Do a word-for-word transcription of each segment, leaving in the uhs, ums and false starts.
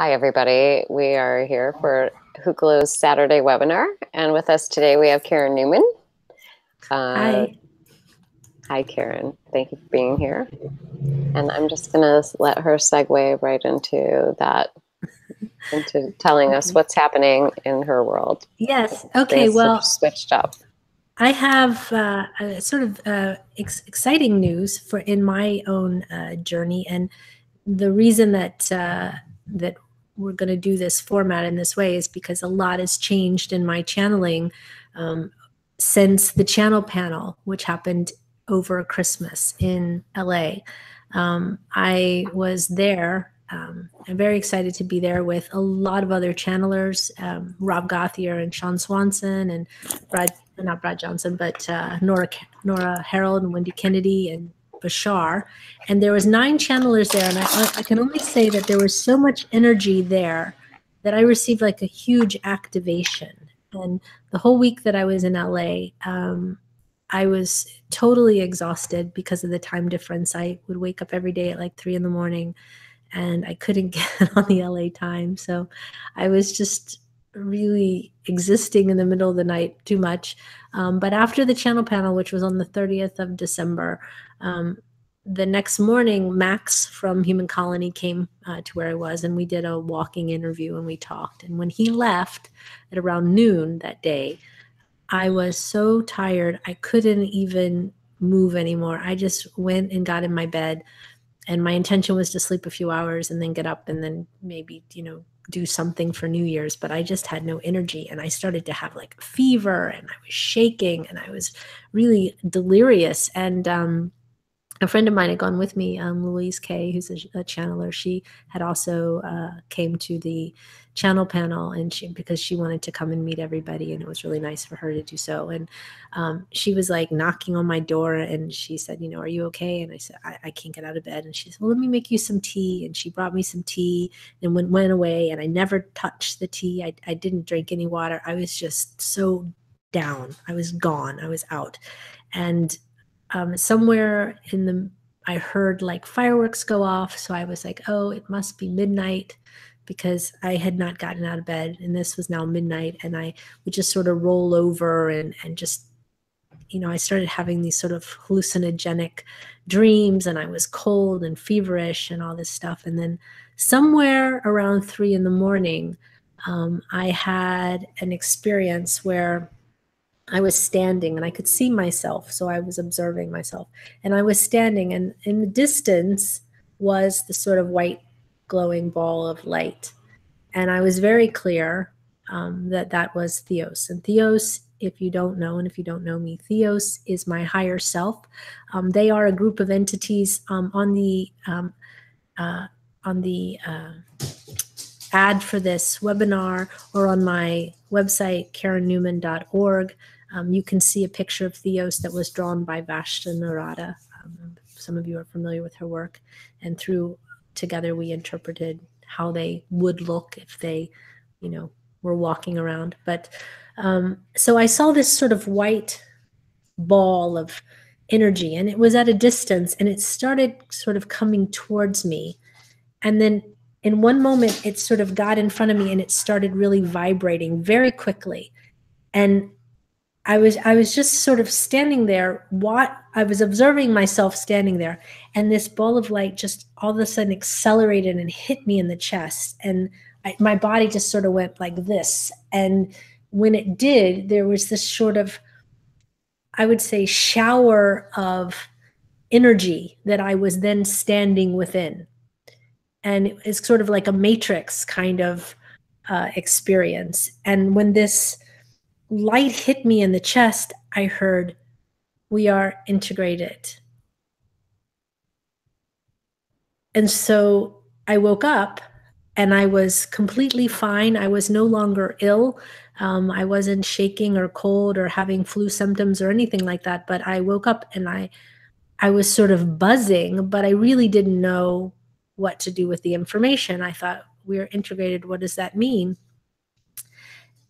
Hi, everybody. We are here for Hucolo's Saturday webinar. And with us today, we have Karen Neumann. Uh, hi. Hi, Karen. Thank you for being here. And I'm just going to let her segue right into that, into telling us what's happening in her world. Yes. Okay. Things well, switched up. I have uh, a sort of uh, ex exciting news for in my own uh, journey, and the reason that uh, that we're going to do this format in this way is because a lot has changed in my channeling um, since the channel panel, which happened over Christmas in L A. Um, I was there. Um, I'm very excited to be there with a lot of other channelers, um, Rob Gothier and Sean Swanson and Brad. Not Brad Johnson, but uh, Nora Nora Harold and Wendy Kennedy and Bashar. And there was nine channelers there. And I, I can only say that there was so much energy there that I received like a huge activation. And the whole week that I was in L A, um, I was totally exhausted because of the time difference. I would wake up every day at like three in the morning and I couldn't get on the L A time. So I was just really existing in the middle of the night too much. Um, but after the channel panel, which was on the thirtieth of December, um, the next morning, Max from Human Colony came uh, to where I was, and we did a walking interview and we talked. And when he left at around noon that day, I was so tired. I couldn't even move anymore. I just went and got in my bed, and my intention was to sleep a few hours and then get up and then maybe, you know, do something for New Year's, but I just had no energy. And I started to have like a fever, and I was shaking, and I was really delirious. And um, a friend of mine had gone with me, um, Louise Kay, who's a, a channeler. She had also uh, came to the channel panel, and she, because she wanted to come and meet everybody, and it was really nice for her to do so. And um, she was like knocking on my door, and she said, you know, are you okay? And I said, I, I can't get out of bed. And she said, well, let me make you some tea. And she brought me some tea and went, went away, and I never touched the tea. I, I didn't drink any water. I was just so down. I was gone. I was out. And um, somewhere in the, I heard like fireworks go off. So I was like, oh, it must be midnight, because I had not gotten out of bed, and this was now midnight, and I would just sort of roll over and, and just, you know, I started having these sort of hallucinogenic dreams, and I was cold and feverish and all this stuff. And then somewhere around three in the morning, um, I had an experience where I was standing and I could see myself. So I was observing myself, and I was standing, and in the distance was the sort of white glowing ball of light. And I was very clear um, that that was Theos. And Theos, if you don't know, and if you don't know me, Theos is my higher self. Um, they are a group of entities um, on the um, uh, on the uh, ad for this webinar, or on my website, Karen Newman dot org. Um, you can see a picture of Theos that was drawn by Vashti Narada. Um, some of you are familiar with her work, and through together we interpreted how they would look if they, you know, were walking around. But um, so I saw this sort of white ball of energy, and it was at a distance, and it started sort of coming towards me. And then in one moment, it sort of got in front of me, and it started really vibrating very quickly. And I was, I was just sort of standing there. What I was observing myself standing there, and this ball of light just all of a sudden accelerated and hit me in the chest. And I, my body just sort of went like this. And when it did, there was this sort of, I would say, shower of energy that I was then standing within. And it was sort of like a matrix kind of uh, experience. And when this light hit me in the chest, I heard, we are integrated. And so I woke up, and I was completely fine. I was no longer ill. Um, I wasn't shaking or cold or having flu symptoms or anything like that. But I woke up, and I, I was sort of buzzing, but I really didn't know what to do with the information. I thought, we are integrated. What does that mean?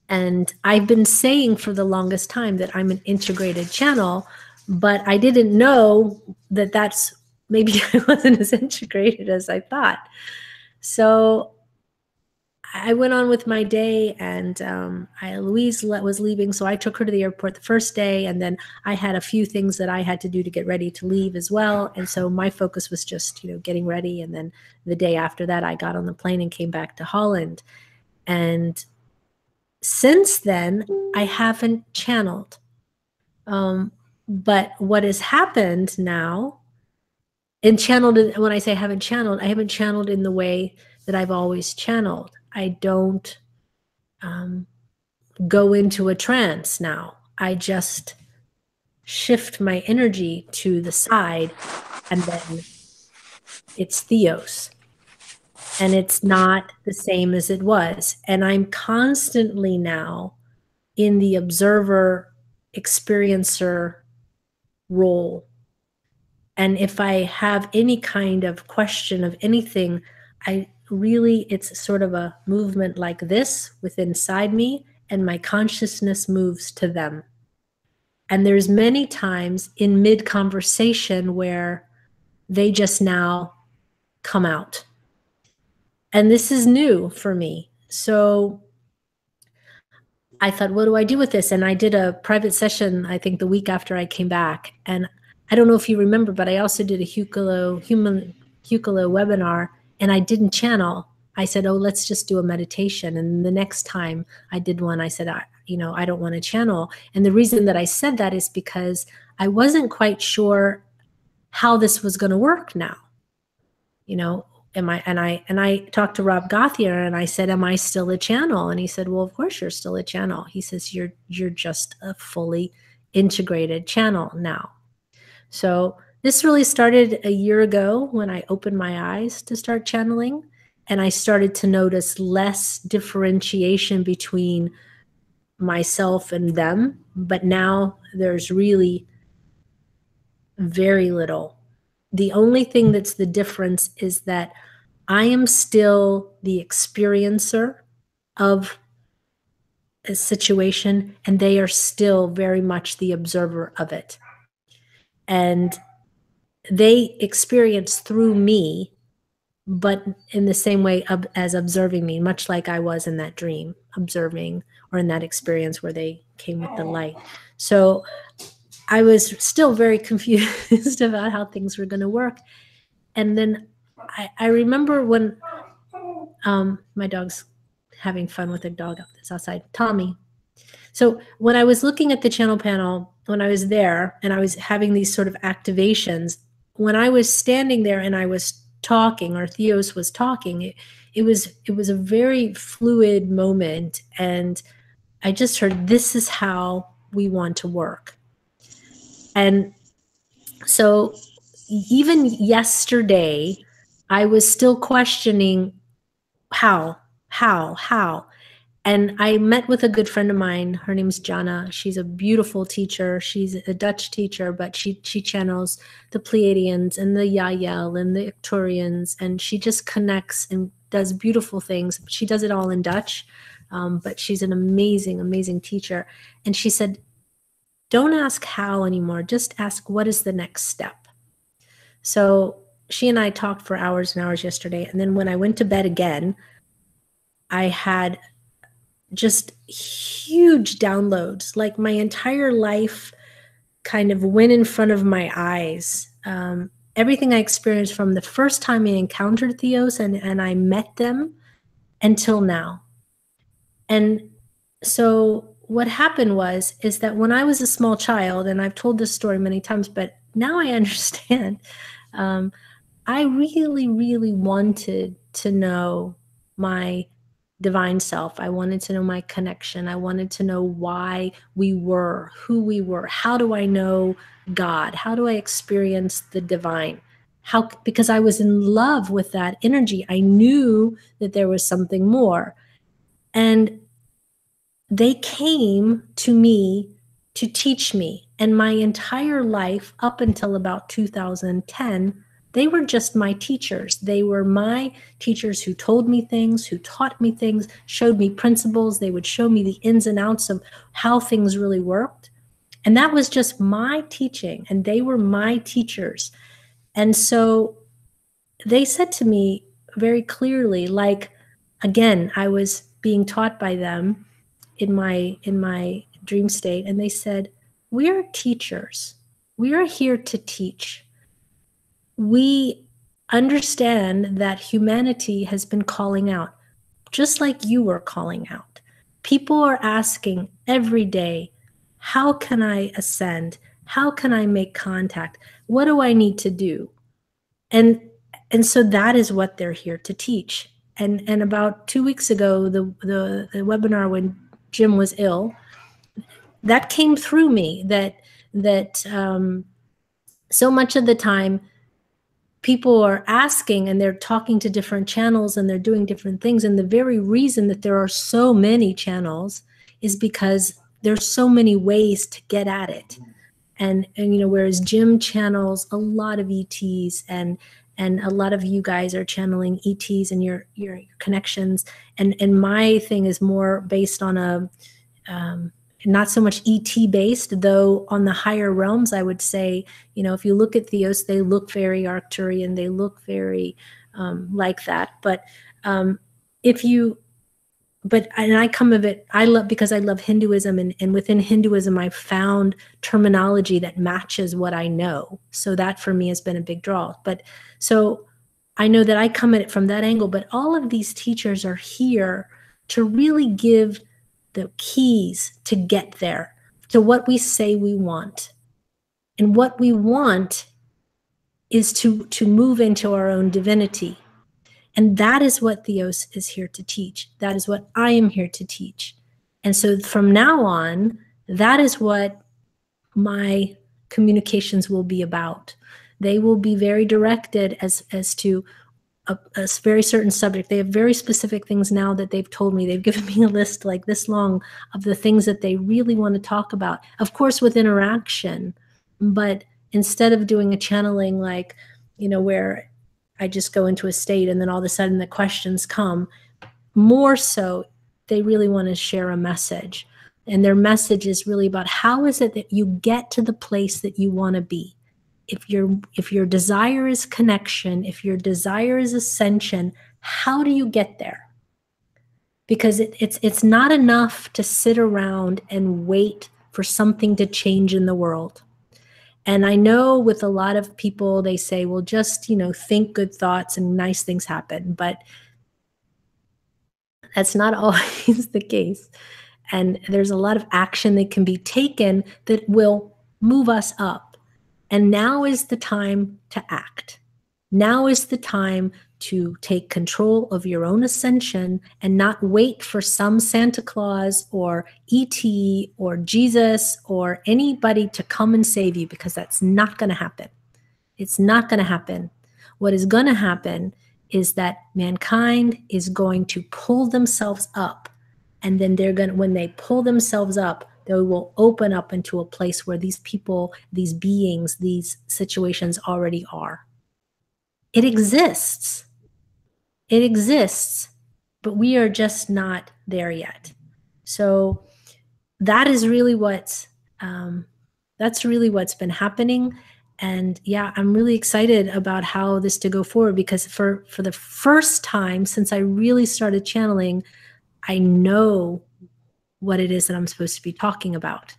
And I've been saying for the longest time that I'm an integrated channel, but I didn't know that that's, maybe I wasn't as integrated as I thought. So I went on with my day, and um, I, Louise was leaving, so I took her to the airport the first day, and then I had a few things that I had to do to get ready to leave as well. And so my focus was just, you know, getting ready. And then the day after that, I got on the plane and came back to Holland. And since then, I haven't channeled. Um, but what has happened now, and channeled, when I say haven't channeled, I haven't channeled in the way that I've always channeled. I don't um, go into a trance now. I just shift my energy to the side, and then it's Theos. And it's not the same as it was. And I'm constantly now in the observer, experiencer role. And if I have any kind of question of anything, I really, it's sort of a movement like this within inside me, and my consciousness moves to them. And there's many times in mid-conversation where they just now come out. And this is new for me. So I thought, what do I do with this? And I did a private session, I think the week after I came back. And I don't know if you remember, but I also did a Hucolo, human, Hucolo webinar, and I didn't channel. I said, oh, let's just do a meditation. And the next time I did one, I said, I, you know, I don't want to channel. And the reason that I said that is because I wasn't quite sure how this was going to work now, you know. Am I, and I and I talked to Rob Gothier, and I said, am I still a channel? And he said, well, of course you're still a channel. He says, you're you're just a fully integrated channel now. So this really started a year ago when I opened my eyes to start channeling, and I started to notice less differentiation between myself and them. But now there's really very little. The only thing that's the difference is that I am still the experiencer of a situation, and they are still very much the observer of it. And they experience through me, but in the same way as observing me, much like I was in that dream, observing, or in that experience where they came with the light. So I was still very confused about how things were going to work. And then I, I remember when um, my dog's having fun with a dog that's outside, Tommy. So when I was looking at the channel panel, when I was there and I was having these sort of activations, when I was standing there and I was talking, or Theos was talking, it, it was it was a very fluid moment. And I just heard, this is how we want to work. And so even yesterday, I was still questioning how, how, how. And I met with a good friend of mine. Her name's Jana. She's a beautiful teacher. She's a Dutch teacher, but she, she channels the Pleiadians and the Yael and the Arcturians. And she just connects and does beautiful things. She does it all in Dutch, um, but she's an amazing, amazing teacher. And she said, don't ask how anymore, just ask what is the next step. So she and I talked for hours and hours yesterday. And then when I went to bed again, I had just huge downloads, like my entire life kind of went in front of my eyes. Um, everything I experienced from the first time I encountered Theos and, and I met them until now. And so what happened was, is that when I was a small child, and I've told this story many times, but now I understand, um, I really, really wanted to know my divine self. I wanted to know my connection. I wanted to know why we were, who we were. How do I know God? How do I experience the divine? How, because I was in love with that energy. I knew that there was something more. And they came to me to teach me. And my entire life up until about two thousand ten, they were just my teachers. They were my teachers who told me things, who taught me things, showed me principles. They would show me the ins and outs of how things really worked. And that was just my teaching. And they were my teachers. And so they said to me very clearly, like, again, I was being taught by them in my in my dream state, and they said, we are teachers. We are here to teach. We understand that humanity has been calling out, just like you were calling out. People are asking every day, how can I ascend? How can I make contact? What do I need to do? And and so that is what they're here to teach. And and about two weeks ago, the, the, the webinar when Jim was ill, that came through me, that that um, so much of the time people are asking and they're talking to different channels and they're doing different things. And the very reason that there are so many channels is because there's so many ways to get at it. And, and you know, whereas Jim channels a lot of E Ts, and and a lot of you guys are channeling E Ts and your your connections. And, and my thing is more based on a, um, not so much E T based, though on the higher realms, I would say, you know, if you look at Theos, they look very Arcturian, they look very um, like that. But um, if you, but, and I come of it, I love, because I love Hinduism, and, and within Hinduism, I found terminology that matches what I know. So that for me has been a big draw. But so I know that I come at it from that angle, but all of these teachers are here to really give the keys to get there, to what we say we want. And what we want is to, to move into our own divinity. And that is what Theos is here to teach. That is what I am here to teach. And so from now on, that is what my communications will be about. They will be very directed as, as to A, a very certain subject. They have very specific things now that they've told me. They've given me a list like this long of the things that they really want to talk about, of course with interaction. But instead of doing a channeling like, you know, where I just go into a state and then all of a sudden the questions come, more so they really want to share a message. And their message is really about, how is it that you get to the place that you want to be? If your, if your desire is connection, if your desire is ascension, how do you get there? Because it, it's, it's not enough to sit around and wait for something to change in the world. And I know with a lot of people, they say, well, just, you know, think good thoughts and nice things happen. But that's not always the case. And there's a lot of action that can be taken that will move us up. And now is the time to act. Now is the time to take control of your own ascension and not wait for some Santa Claus or E T or Jesus or anybody to come and save you, because that's not going to happen. It's not going to happen. What is going to happen is that mankind is going to pull themselves up, and then they're going to, when they pull themselves up, they will open up into a place where these people, these beings, these situations already are. It exists. It exists, but we are just not there yet. So that is really what's, um, that's really what's been happening. And yeah, I'm really excited about how this to go forward, because for, for the first time since I really started channeling, I know what it is that I'm supposed to be talking about.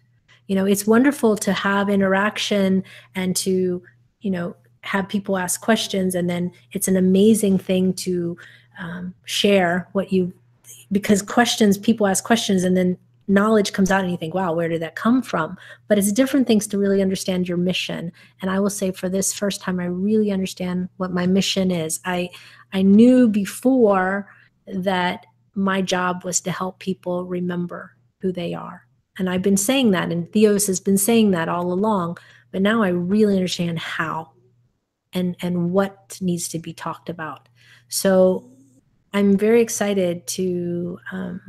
You know, it's wonderful to have interaction and to, you know, have people ask questions. And then it's an amazing thing to um, share what you, because questions, people ask questions and then knowledge comes out and you think, wow, where did that come from? But it's different things to really understand your mission. And I will say, for this first time, I really understand what my mission is. I, I knew before that my job was to help people remember who they are. And I've been saying that, and Theos has been saying that all along, but now I really understand how and, and what needs to be talked about. So I'm very excited to, um,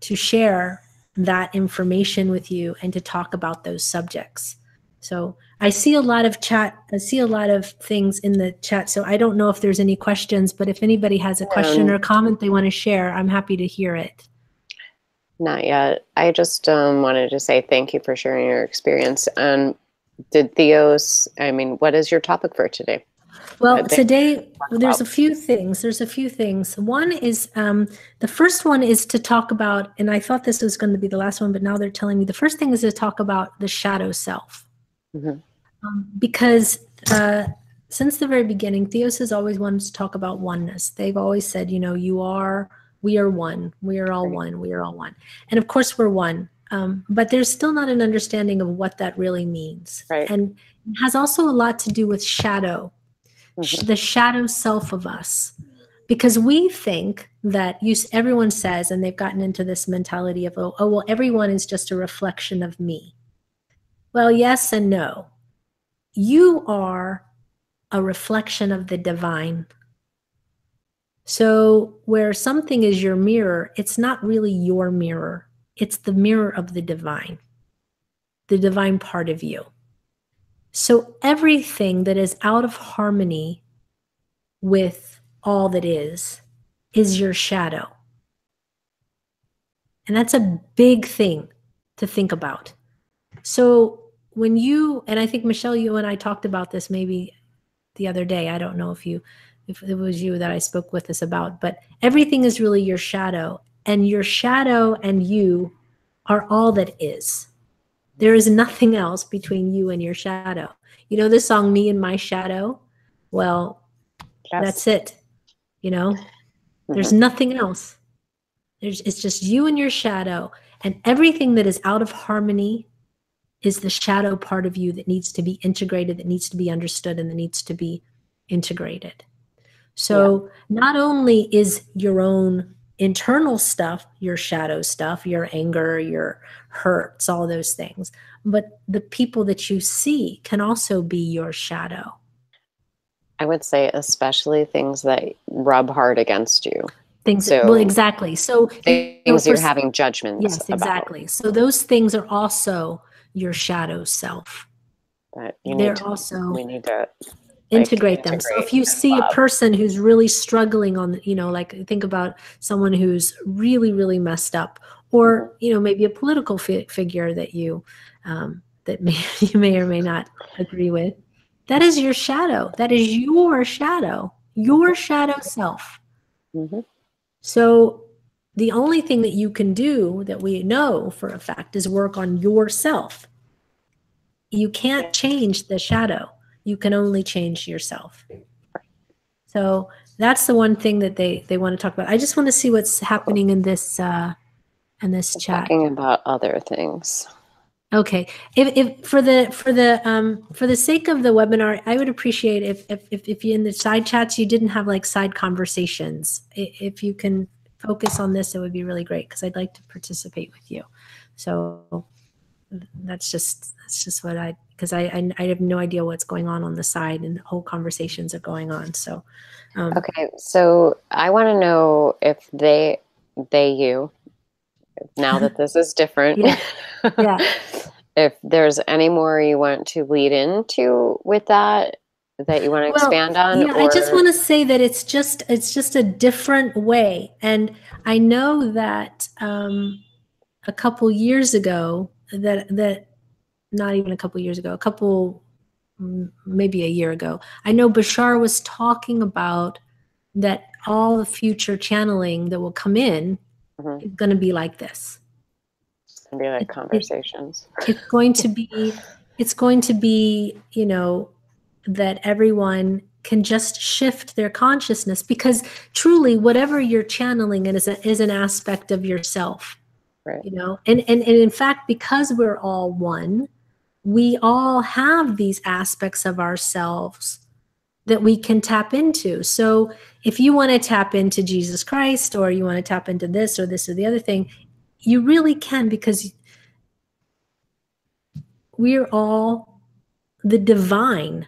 to share that information with you and to talk about those subjects. So I see a lot of chat. I see a lot of things in the chat. So I don't know if there's any questions, but if anybody has a question um, or comment they want to share, I'm happy to hear it. Not yet. I just um, wanted to say thank you for sharing your experience. Um, did Theos, I mean, what is your topic for today? Well, today there's a few things. There's a few things. One is, um, the first one is to talk about, and I thought this was going to be the last one, but now they're telling me the first thing is to talk about the shadow self. Mm-hmm. Um, because uh, since the very beginning, Theos has always wanted to talk about oneness. They've always said, you know, you are, we are one, we are all one, we are all one. And of course we're one. Um, but there's still not an understanding of what that really means. Right. And it has also a lot to do with shadow, mm-hmm. the shadow self of us. Because we think that you, everyone says, and they've gotten into this mentality of, oh, oh, well, everyone is just a reflection of me. Well, yes and no. You are a reflection of the divine. So where something is your mirror, it's not really your mirror. It's the mirror of the divine, the divine part of you. So everything that is out of harmony with all that is, is your shadow. And that's a big thing to think about. So when you, and I think, Michelle, you and I talked about this maybe the other day. I don't know if you, if it was you that I spoke with us about, but everything is really your shadow. And your shadow and you are all that is. There is nothing else between you and your shadow. You know the song, Me and My Shadow? Well, yes. That's it. You know, mm-hmm. There's nothing else. There's, it's just you and your shadow. And everything that is out of harmony is the shadow part of you that needs to be integrated, that needs to be understood, and that needs to be integrated. So yeah. Not only is your own internal stuff, your shadow stuff, your anger, your hurts, all those things. But the people that you see can also be your shadow. I would say especially things that rub hard against you. Things, so, well, exactly. So things you know, you're having judgments Yes, about. Exactly. So those things are also your shadow self. But you They're need to, also... We need to... Integrate, like, them. Integrate so if you see love. a person who's really struggling on, you know, like think about someone who's really, really messed up, or, mm-hmm. you know, maybe a political fi figure that you, um, that may, you may or may not agree with. That is your shadow. That is your shadow, your shadow self. Mm-hmm. So the only thing that you can do that we know for a fact is work on yourself. You can't change the shadow. You can only change yourself. So that's the one thing that they, they want to talk about. I just want to see what's happening in this, uh, in this We're chat. Talking about other things. Okay. If, if for the, for the, um, for the sake of the webinar, I would appreciate if, if, if, if you in the side chats, you didn't have like side conversations. If you can focus on this, it would be really great. 'Cause I'd like to participate with you. So that's just, that's just what I, because I, I, I have no idea what's going on on the side and whole conversations are going on. So, um, okay. So I want to know if they, they, you, now that this is different, yeah. Yeah. if there's any more you want to lead into with that, that you want to well, expand on. Yeah, or... I just want to say that it's just, it's just a different way. And I know that, um, a couple years ago that, that, not even a couple years ago, a couple, maybe a year ago, I know Bashar was talking about that all the future channeling that will come in mm-hmm. is going to be like this. It's going to be like it, conversations. It, it's going to be, it's going to be, you know, that everyone can just shift their consciousness because truly whatever you're channeling is, a, is an aspect of yourself. Right. You know, and, and, and in fact, because we're all one, we all have these aspects of ourselves that we can tap into. So if you want to tap into Jesus Christ or you want to tap into this or this or the other thing, you really can because we're all the divine.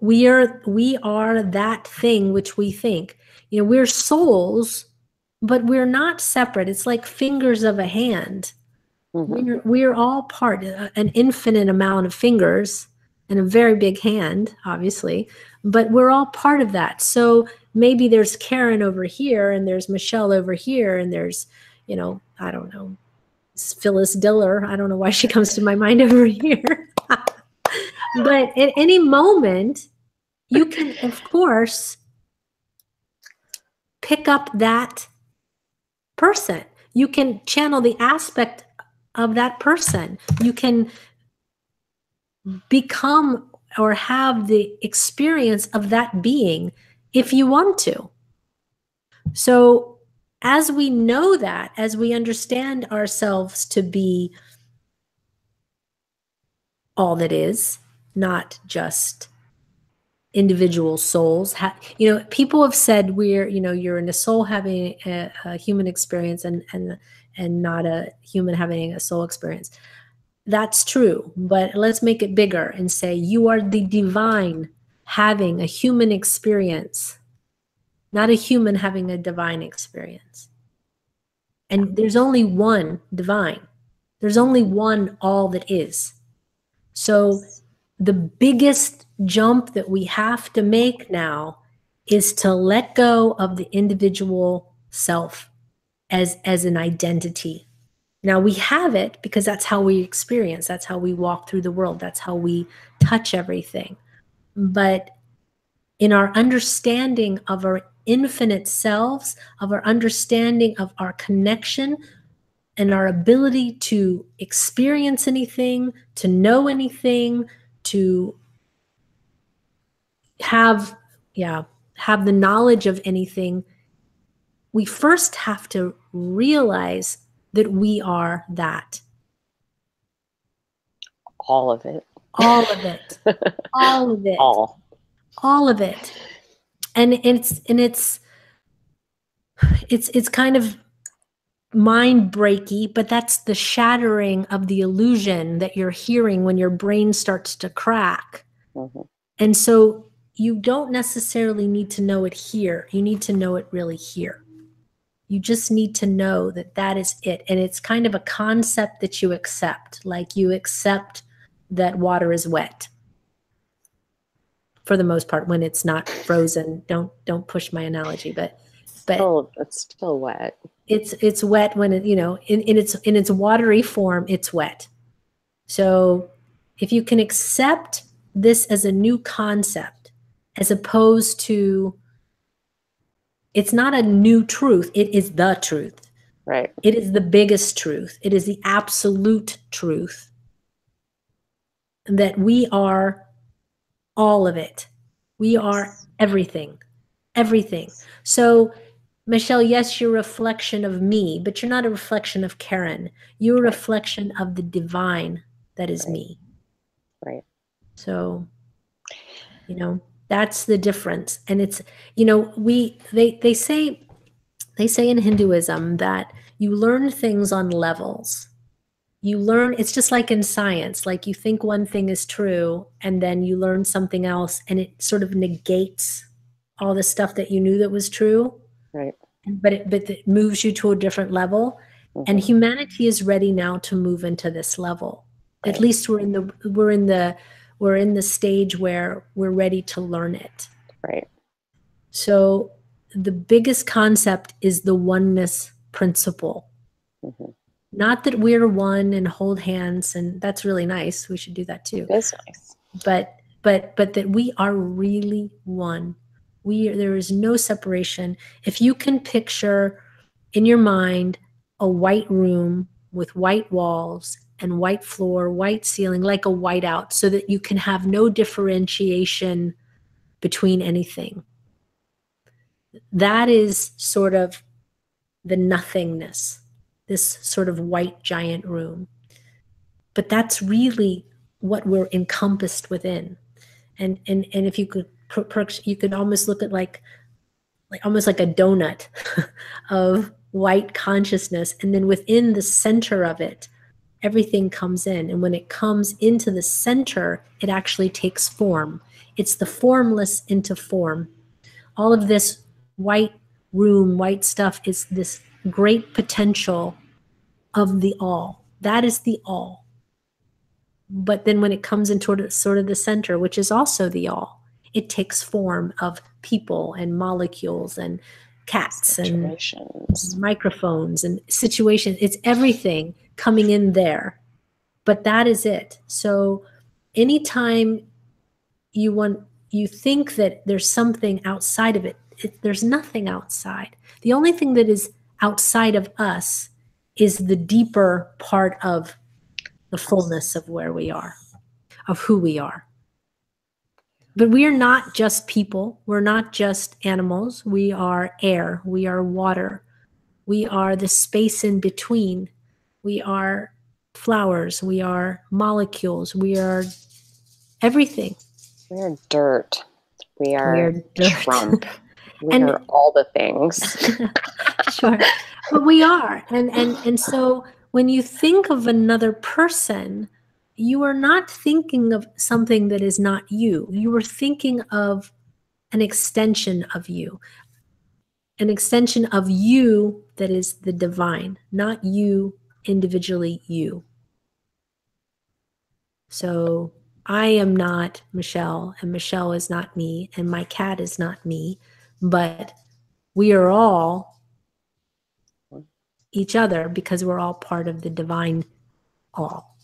We are, we are that thing which we think. You know, we're souls, but we're not separate. It's like fingers of a hand. Mm-hmm. We're, we're all part, an infinite amount of fingers and a very big hand, obviously, but we're all part of that. So maybe there's Karen over here and there's Michelle over here and there's, you know, I don't know, Phyllis Diller. I don't know why she comes to my mind over here. But at any moment, you can, of course, pick up that person. You can channel the aspect of that person. You can become or have the experience of that being if you want to. So as we know that, as we understand ourselves to be all that is, not just individual souls. You know, people have said we're, you know, you're in a soul having a, a human experience and, and, and not a human having a soul experience. That's true, but let's make it bigger and say you are the divine having a human experience, not a human having a divine experience. And there's only one divine. There's only one all that is. So the biggest jump that we have to make now is to let go of the individual self as, as an identity. Now we have it because that's how we experience. That's how we walk through the world. That's how we touch everything. But in our understanding of our infinite selves, of our understanding of our connection and our ability to experience anything, to know anything, to have, yeah, have the knowledge of anything, we first have to realize that we are that. All of it. All of it. All of it. All. All of it. And it's, and it's, it's, it's kind of mind-breaky, but that's the shattering of the illusion that you're hearing when your brain starts to crack. Mm-hmm. And so you don't necessarily need to know it here. You need to know it really here. You just need to know that that is it. And it's kind of a concept that you accept, like you accept that water is wet. For the most part, when it's not frozen, don't don't push my analogy, but but oh, it's still wet. It's it's wet when it, you know, in, in its in its watery form, it's wet. So if you can accept this as a new concept, as opposed to, it's not a new truth, it is the truth. Right. It is the biggest truth. It is the absolute truth that we are all of it. We are everything, everything. So Michelle, yes, you're a reflection of me, but you're not a reflection of Karen. You're a reflection of the divine that is me. Right. So, you know, that's the difference. And it's, you know, we, they, they say, they say in Hinduism that you learn things on levels. You learn, it's just like in science, like you think one thing is true and then you learn something else and it sort of negates all the stuff that you knew that was true. Right. But it, but it moves you to a different level. Mm-hmm. And humanity is ready now to move into this level. Right. At least we're in the, we're in the, we're in the stage where we're ready to learn it. Right. So the biggest concept is the oneness principle. Mm-hmm. Not that we're one and hold hands, and that's really nice. We should do that too. That's nice. But, but, but that we are really one. We, there is no separation. If you can picture in your mind a white room with white walls and white floor, white ceiling, like a whiteout, so that you can have no differentiation between anything. That is sort of the nothingness, this sort of white giant room. But that's really what we're encompassed within. And, and, and if you could, you could almost look at like, like almost like a donut of white consciousness. And then within the center of it, everything comes in. And when it comes into the center, it actually takes form. It's the formless into form. All of this white room, white stuff is this great potential of the all. That is the all. But then when it comes into sort of the center, which is also the all, it takes form of people and molecules and cats and microphones and situations. It's everything coming in there, but that is it. So anytime you want, you think that there's something outside of it. It, there's nothing outside. The only thing that is outside of us is the deeper part of the fullness of where we are, of who we are. But we are not just people. We're not just animals. We are air. We are water. We are the space in between. We are flowers. We are molecules. We are everything. We are dirt. We are, we are dirt. Trump. We and, are all the things. Sure. But we are. And, and, and so when you think of another person, you are not thinking of something that is not you. You are thinking of an extension of you, an extension of you that is the divine, not you individually you. So I am not Michelle, and Michelle is not me, and my cat is not me, but we are all each other because we're all part of the divine all.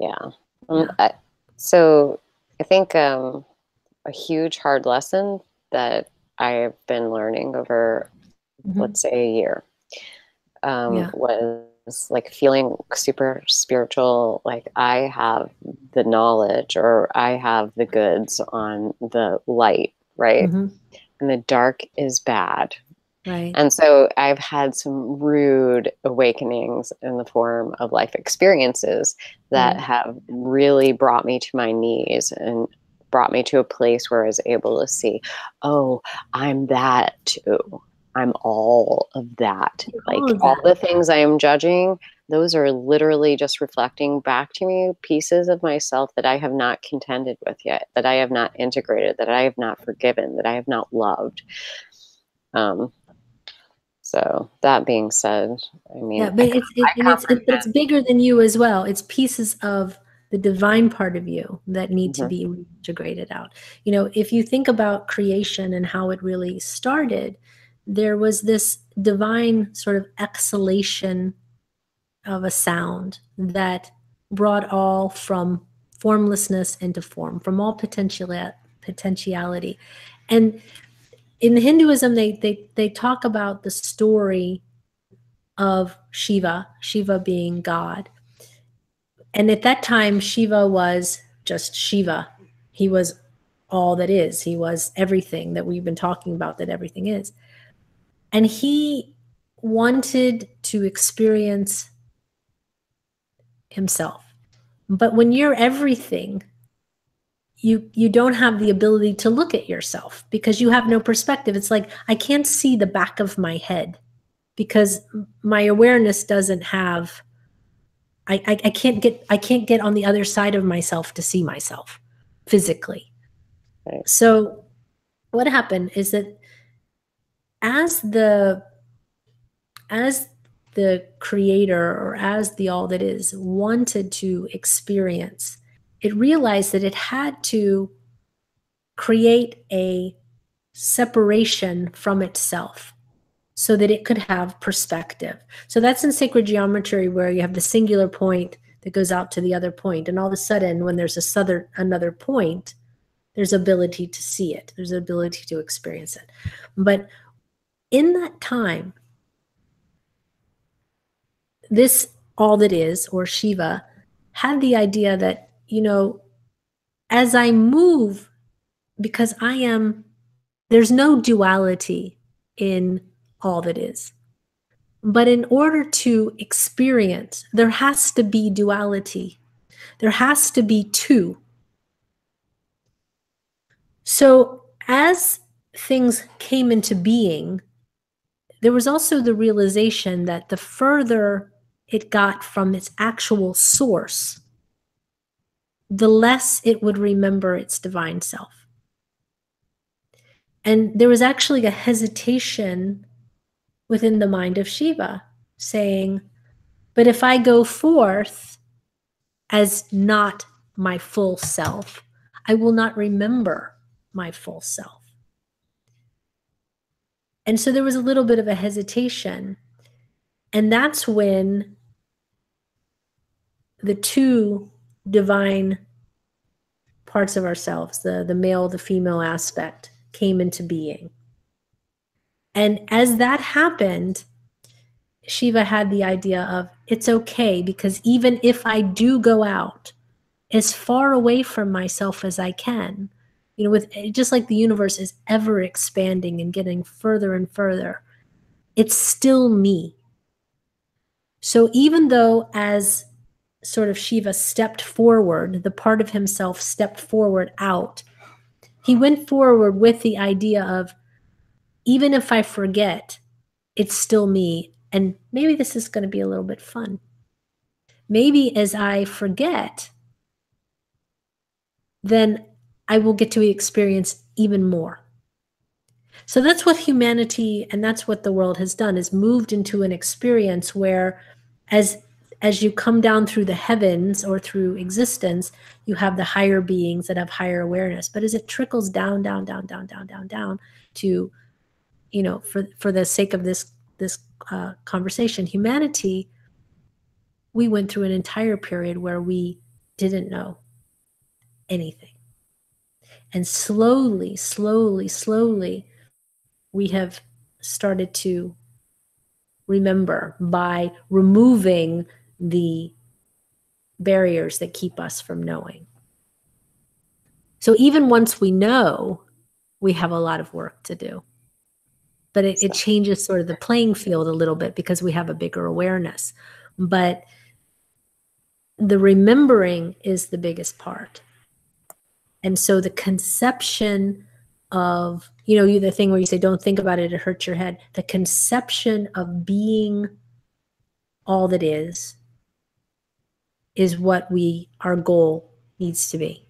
Yeah. Um, I, so I think um, a huge hard lesson that I've been learning over, mm-hmm. let's say, a year um, yeah. was like feeling super spiritual, like I have the knowledge or I have the goods on the light, right? Mm-hmm. And the dark is bad. Right. And so I've had some rude awakenings in the form of life experiences that mm-hmm. have really brought me to my knees and brought me to a place where I was able to see, oh, I'm that too. I'm all of that. You're like all, of that. all the things I am judging, those are literally just reflecting back to me pieces of myself that I have not contended with yet, that I have not integrated, that I have not forgiven, that I have not loved. Um, So that being said, I mean, yeah, but I, it's, it, I it's, it's bigger than you as well. It's pieces of the divine part of you that need mm-hmm. to be integrated out. You know, if you think about creation and how it really started, there was this divine sort of exhalation of a sound that brought all from formlessness into form, from all potential potentiality. And in Hinduism, they, they, they talk about the story of Shiva, Shiva being God. And at that time, Shiva was just Shiva. He was all that is. He was everything that we've been talking about, that everything is. And he wanted to experience himself. But when you're everything, You, you don't have the ability to look at yourself because you have no perspective. It's like, I can't see the back of my head because my awareness doesn't have, I, I, I can't get, I can't get on the other side of myself to see myself physically. Right. So what happened is that as the, as the creator or as the all that is wanted to experience, it realized that it had to create a separation from itself so that it could have perspective. So that's in sacred geometry where you have the singular point that goes out to the other point. And all of a sudden, when there's a southern, another point, there's ability to see it. There's ability to experience it. But in that time, this all that is, or Shiva, had the idea that, you know, as I move, because I am, there's no duality in all that is. But in order to experience, there has to be duality. There has to be two. So as things came into being, there was also the realization that the further it got from its actual source, the less it would remember its divine self. And there was actually a hesitation within the mind of Shiva saying, but if I go forth as not my full self, I will not remember my full self. And so there was a little bit of a hesitation. And that's when the two divine parts of ourselves, the, the male, the female aspect, came into being. And as that happened, Shiva had the idea of, it's okay, because even if I do go out as far away from myself as I can, you know, with just like the universe is ever expanding and getting further and further, it's still me. So even though as sort of Shiva stepped forward, the part of himself stepped forward out, he went forward with the idea of, even if I forget, it's still me. And maybe this is going to be a little bit fun. Maybe as I forget, then I will get to experience even more. So that's what humanity, and that's what the world has done, is moved into an experience where as, as you come down through the heavens or through existence, you have the higher beings that have higher awareness. But as it trickles down, down, down, down, down, down, down to, you know, for, for the sake of this, this uh, conversation, humanity, we went through an entire period where we didn't know anything. And slowly, slowly, slowly, we have started to remember by removing the barriers that keep us from knowing. So even once we know, we have a lot of work to do. But it, it changes sort of the playing field a little bit because we have a bigger awareness. But the remembering is the biggest part. And so the conception of, you know, you the thing where you say, don't think about it, it hurts your head. The conception of being all that is, is what we, our goal needs to be.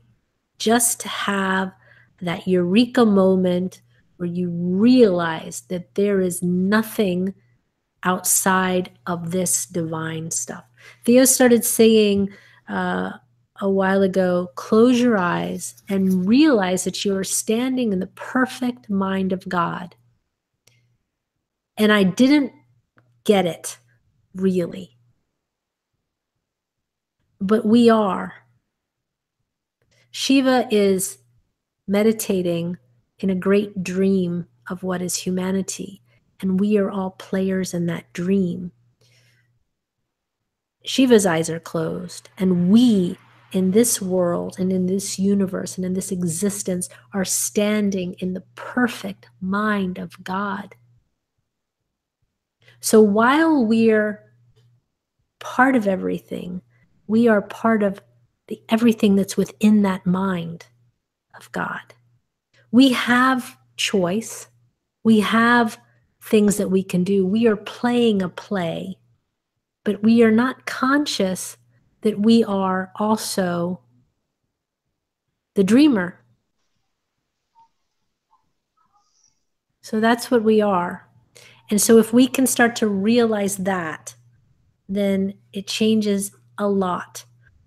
Just to have that eureka moment where you realize that there is nothing outside of this divine stuff. Theo started saying uh, a while ago, close your eyes and realize that you are standing in the perfect mind of God. And I didn't get it, really. But we are. Shiva is meditating in a great dream of what is humanity, and we are all players in that dream. Shiva's eyes are closed, and we in this world and in this universe and in this existence are standing in the perfect mind of God. So while we're part of everything, we are part of the everything that's within that mind of God. We have choice. We have things that we can do. We are playing a play, but we are not conscious that we are also the dreamer. So that's what we are. And so if we can start to realize that, then it changes a lot.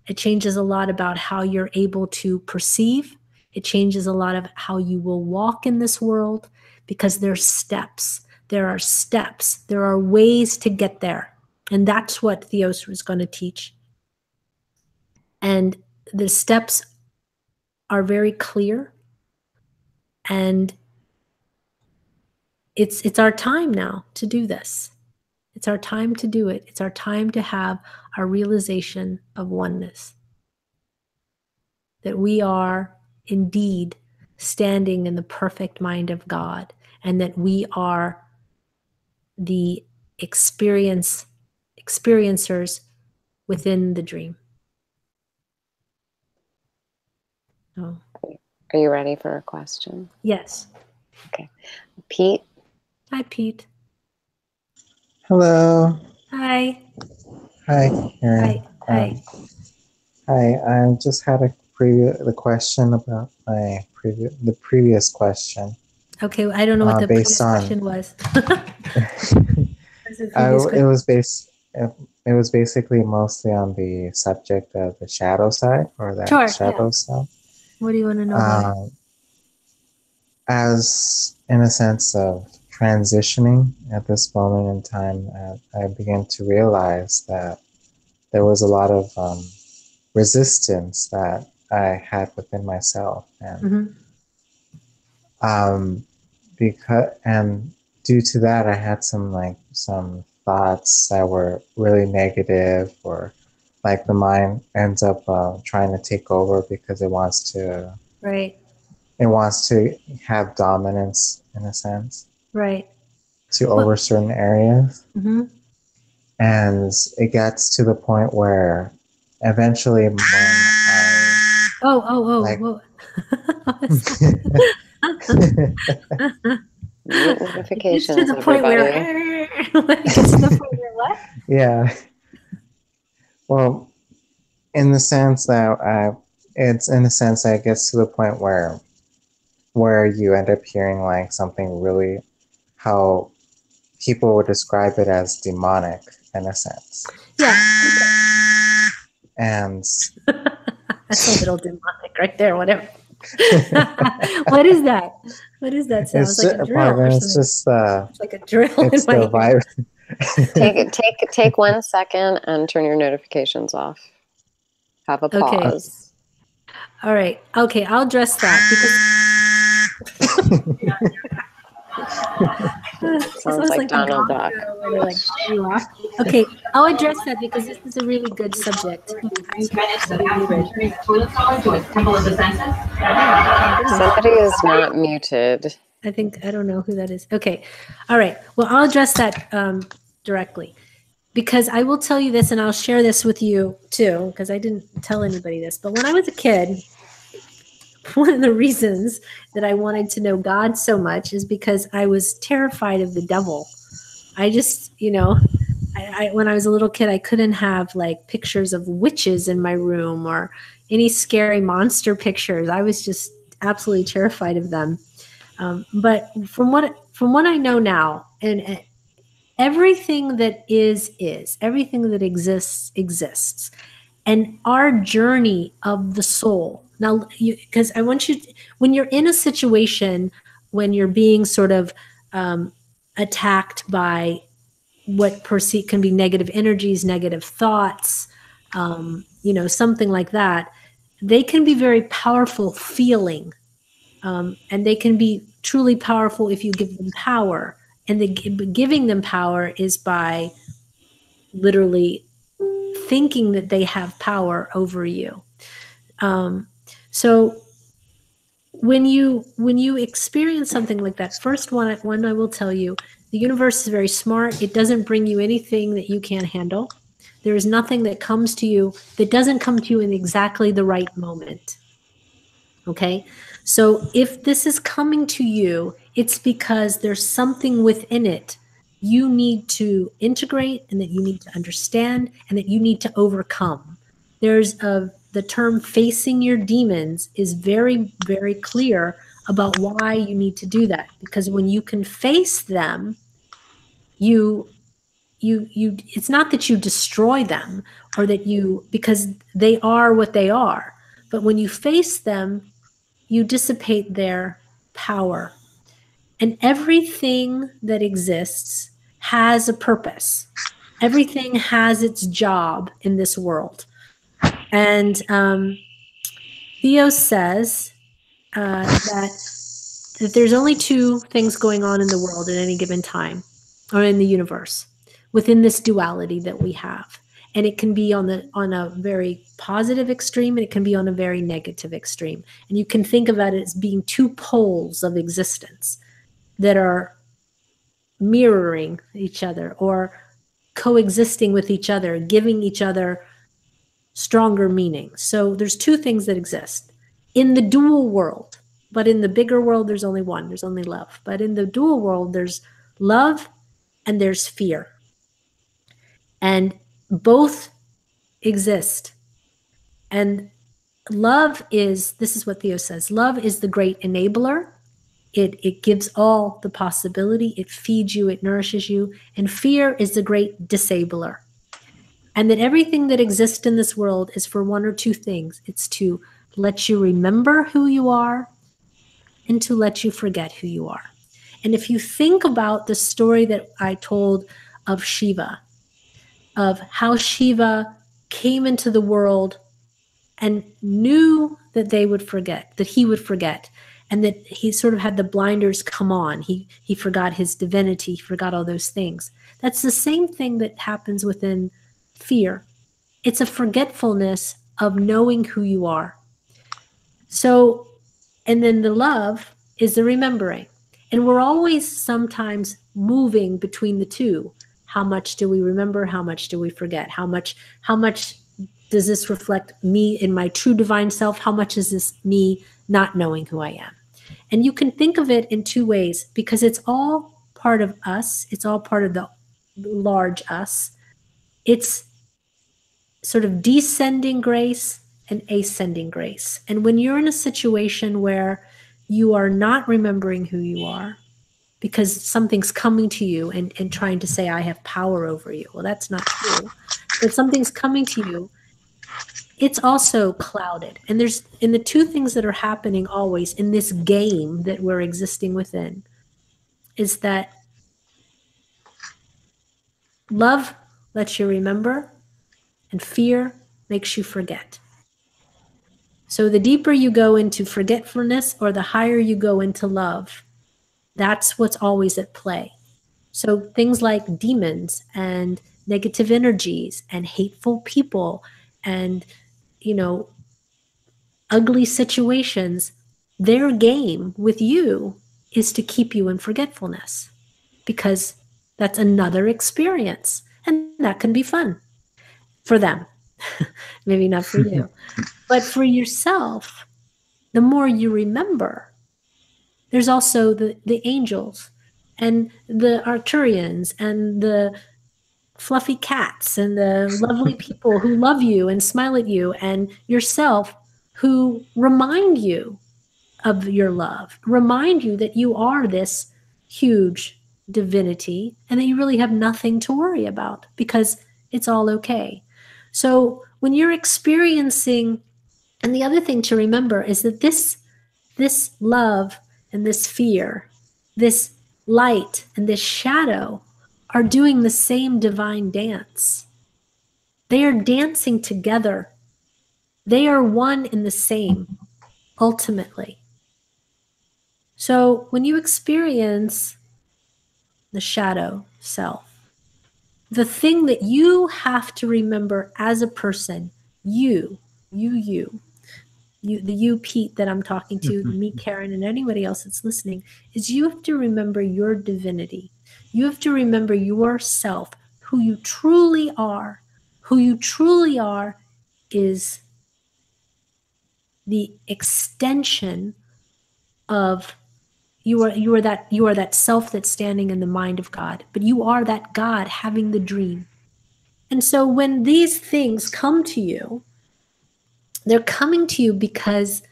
It changes a lot about how you're able to perceive. It changes a lot of how you will walk in this world, because there's steps. There are steps. There are ways to get there. And that's what Theos was going to teach. And the steps are very clear, and it's, it's our time now to do this. It's our time to do it. It's our time to have our realization of oneness, that we are indeed standing in the perfect mind of God, and that we are the experience, experiencers within the dream. Oh. Are you ready for a question? Yes. Okay. Pete? Hi, Pete. Hello. Hi. Hi, Karen. Hi. Um, hi. Hi. I just had a previous the question about my previous the previous question. Okay, well, I don't know what uh, the previous on, question was. was I, question? It was based. It, it was basically mostly on the subject of the shadow side, or that sure, shadow yeah. side. What do you want to know about um, it? As in a sense of transitioning at this moment in time, uh, I began to realize that there was a lot of um, resistance that I had within myself, and mm-hmm. um, because and due to that, I had some like some thoughts that were really negative, or like the mind ends up uh, trying to take over because it wants to. Right. It wants to have dominance in a sense. Right. To over well, certain areas. Mm-hmm. And it gets to the point where eventually when I... Oh, oh, oh, like, whoa. Notifications, it's to the point everybody. Where... it's to the point where what? Yeah. Well, in the sense that I... It's in a sense that it gets to the point where where you end up hearing like something really, how people would describe it as demonic in a sense. Yeah. And that's a little demonic right there, whatever. What is that? What is that sound? It's, it's like a drill or something. It's just uh, it's like a drill. It's in the my ear. take take take one second and turn your notifications off. Have a pause. Okay. All right. Okay, I'll address that because sounds so like, like Donald Duck. Like, okay, I'll address that because this is a really good subject. Somebody is not muted. I think I don't know who that is. Okay. All right. Well, I'll address that um, directly. Because I will tell you this, and I'll share this with you too, because I didn't tell anybody this. But when I was a kid, one of the reasons that I wanted to know God so much is because I was terrified of the devil. I just, you know, I, I, when I was a little kid, I couldn't have like pictures of witches in my room or any scary monster pictures. I was just absolutely terrified of them. Um, but from what from what I know now, and, and everything that is, is. Everything that exists, exists. And our journey of the soul. Now, because I want you, to, when you're in a situation, when you're being sort of um, attacked by what perceive can be negative energies, negative thoughts, um, you know, something like that, they can be very powerful feeling. Um, and they can be truly powerful if you give them power. And the giving them power is by literally thinking that they have power over you. Um, so when you when you experience something like that, first one, one I will tell you, the universe is very smart. It doesn't bring you anything that you can't handle. There is nothing that comes to you that doesn't come to you in exactly the right moment. Okay? So if this is coming to you, it's because there's something within it you need to integrate and that you need to understand and that you need to overcome. There's a, the term facing your demons is very, very clear about why you need to do that. Because when you can face them, you, you, you, it's not that you destroy them or that you, because they are what they are. But when you face them, you dissipate their power. And everything that exists has a purpose. Everything has its job in this world. And um, Theos says uh, that, that there's only two things going on in the world at any given time, or in the universe, within this duality that we have. And it can be on the on a very positive extreme, and it can be on a very negative extreme. And you can think about it as being two poles of existence that are mirroring each other or coexisting with each other, giving each other stronger meaning. So there's two things that exist in the dual world, but in the bigger world, there's only one, there's only love. But in the dual world, there's love and there's fear. And both exist. And love is, this is what Theo says, love is the great enabler. It, it gives all the possibility. It feeds you. It nourishes you. And fear is the great disabler. And that everything that exists in this world is for one or two things. It's to let you remember who you are and to let you forget who you are. And if you think about the story that I told of Shiva, of how Shiva came into the world and knew that they would forget, that he would forget, and that he sort of had the blinders come on. He he forgot his divinity, he forgot all those things. That's the same thing that happens within fear. It's a forgetfulness of knowing who you are. So, and then the love is the remembering. And we're always sometimes moving between the two. How much do we remember? How much do we forget? How much, how much does this reflect me in my true divine self? How much is this me not knowing who I am? And you can think of it in two ways, because it's all part of us. It's all part of the large us. It's sort of descending grace and ascending grace. And when you're in a situation where you are not remembering who you are because something's coming to you and, and trying to say, I have power over you. Well, that's not true. But something's coming to you. It's also clouded. And there's in the two things that are happening always in this game that we're existing within is that love lets you remember and fear makes you forget. So the deeper you go into forgetfulness or the higher you go into love, that's what's always at play. So things like demons and negative energies and hateful people and, you know, ugly situations, their game with you is to keep you in forgetfulness because that's another experience. And that can be fun for them. Maybe not for you. But for yourself, the more you remember, there's also the, the angels and the Arcturians and the fluffy cats and the lovely people who love you and smile at you and yourself who remind you of your love, remind you that you are this huge divinity and that you really have nothing to worry about because it's all okay. So when you're experiencing, and the other thing to remember is that this, this love and this fear, this light and this shadow are doing the same divine dance. They are dancing together. They are one in the same, ultimately. So when you experience the shadow self, the thing that you have to remember as a person, you, you, you, you, the you, Pete, that I'm talking to, me, Karen, and anybody else that's listening, is you have to remember your divinity. You have to remember yourself, who you truly are. Who you truly are is the extension of You are, you are that, you are that self that's standing in the mind of God, but you are that God having the dream. And so when these things come to you, they're coming to you because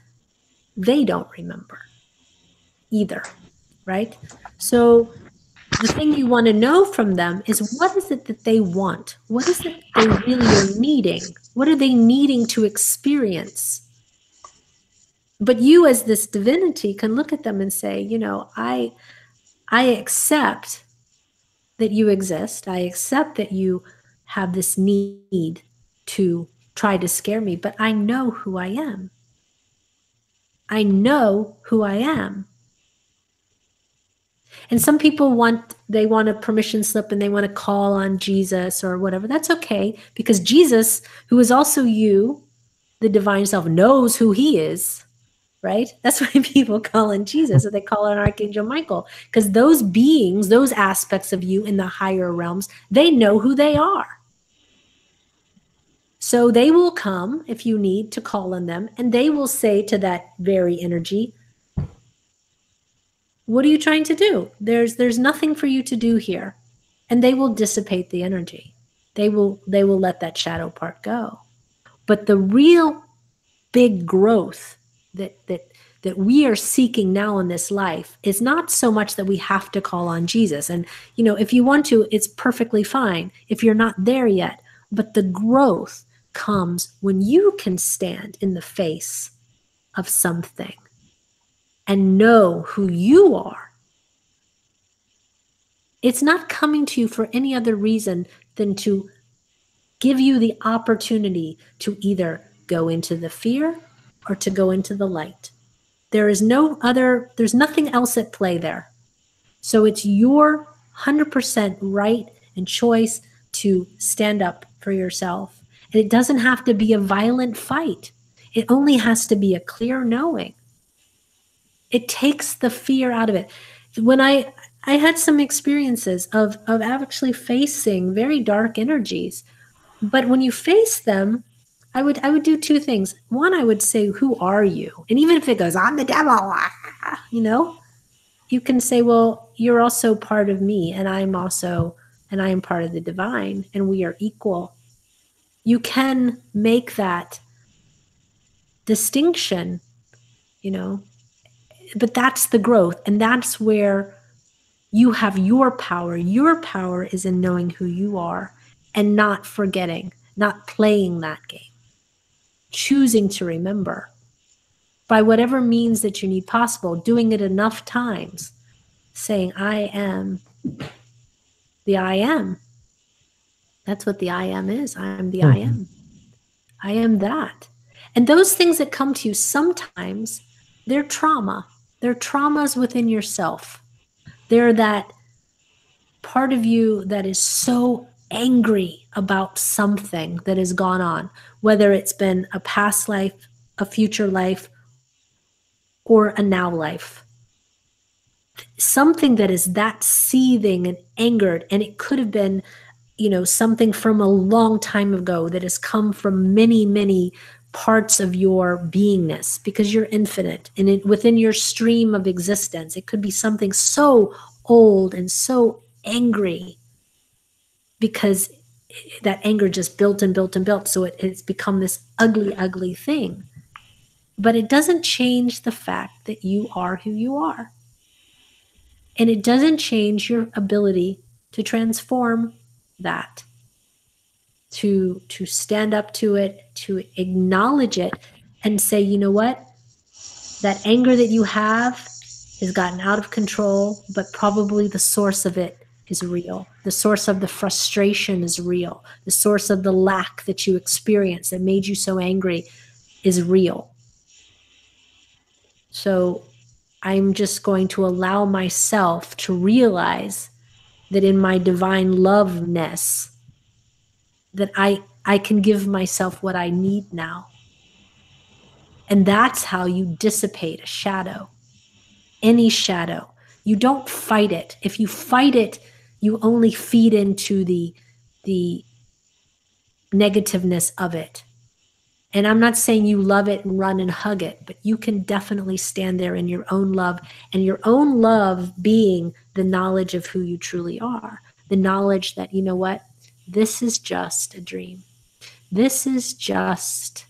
they don't remember either, right? So the thing you want to know from them is, what is it that they want? What is it they really are needing? What are they needing to experience? But you as this divinity can look at them and say, you know, I, I accept that you exist. I accept that you have this need to try to scare me, but I know who I am. I know who I am. And some people want, they want a permission slip and they want to call on Jesus or whatever. That's okay, because Jesus, who is also you, the divine self, knows who he is. Right? That's why people call in Jesus, or they call in Archangel Michael, because those beings, those aspects of you in the higher realms, they know who they are. So they will come, if you need, to call on them, and they will say to that very energy, what are you trying to do? There's, there's nothing for you to do here. And they will dissipate the energy. They will, they will let that shadow part go. But the real big growth that that that we are seeking now in this life is not so much that we have to call on Jesus. And, you know, if you want to, it's perfectly fine if you're not there yet. But the growth comes when you can stand in the face of something and know who you are. It's not coming to you for any other reason than to give you the opportunity to either go into the fear or to go into the light. There is no other, there's nothing else at play there. So it's your one hundred percent right and choice to stand up for yourself. And it doesn't have to be a violent fight. It only has to be a clear knowing. It takes the fear out of it. When I, I had some experiences of, of actually facing very dark energies, but when you face them, I would, I would do two things. One, I would say, who are you? And even if it goes, I'm the devil, you know, you can say, well, you're also part of me, and I'm also, and I am part of the divine, and we are equal. You can make that distinction, you know, but that's the growth. And that's where you have your power. Your power is in knowing who you are and not forgetting, not playing that game, choosing to remember by whatever means that you need possible, doing it enough times, saying, I am the I am. That's what the I am is. I am the mm-hmm. I am. I am that. And those things that come to you sometimes, they're trauma. They're traumas within yourself. They're that part of you that is so angry about something that has gone on, whether it's been a past life, a future life, or a now life. Something that is that seething and angered, and it could have been, you know, something from a long time ago that has come from many, many parts of your beingness, because you're infinite and it, within your stream of existence, it could be something so old and so angry, because that anger just built and built and built. So it, it's become this ugly, ugly thing, but it doesn't change the fact that you are who you are. And it doesn't change your ability to transform that, to, to stand up to it, to acknowledge it and say, you know what, that anger that you have has gotten out of control, but probably the source of it is real. The source of the frustration is real. The source of the lack that you experienced that made you so angry is real. So I'm just going to allow myself to realize that in my divine loveness, that I, I can give myself what I need now. And that's how you dissipate a shadow, any shadow. You don't fight it. If you fight it, you only feed into the, the negativeness of it. And I'm not saying you love it and run and hug it, but you can definitely stand there in your own love, and your own love being the knowledge of who you truly are. The knowledge that, you know what, this is just a dream. This is just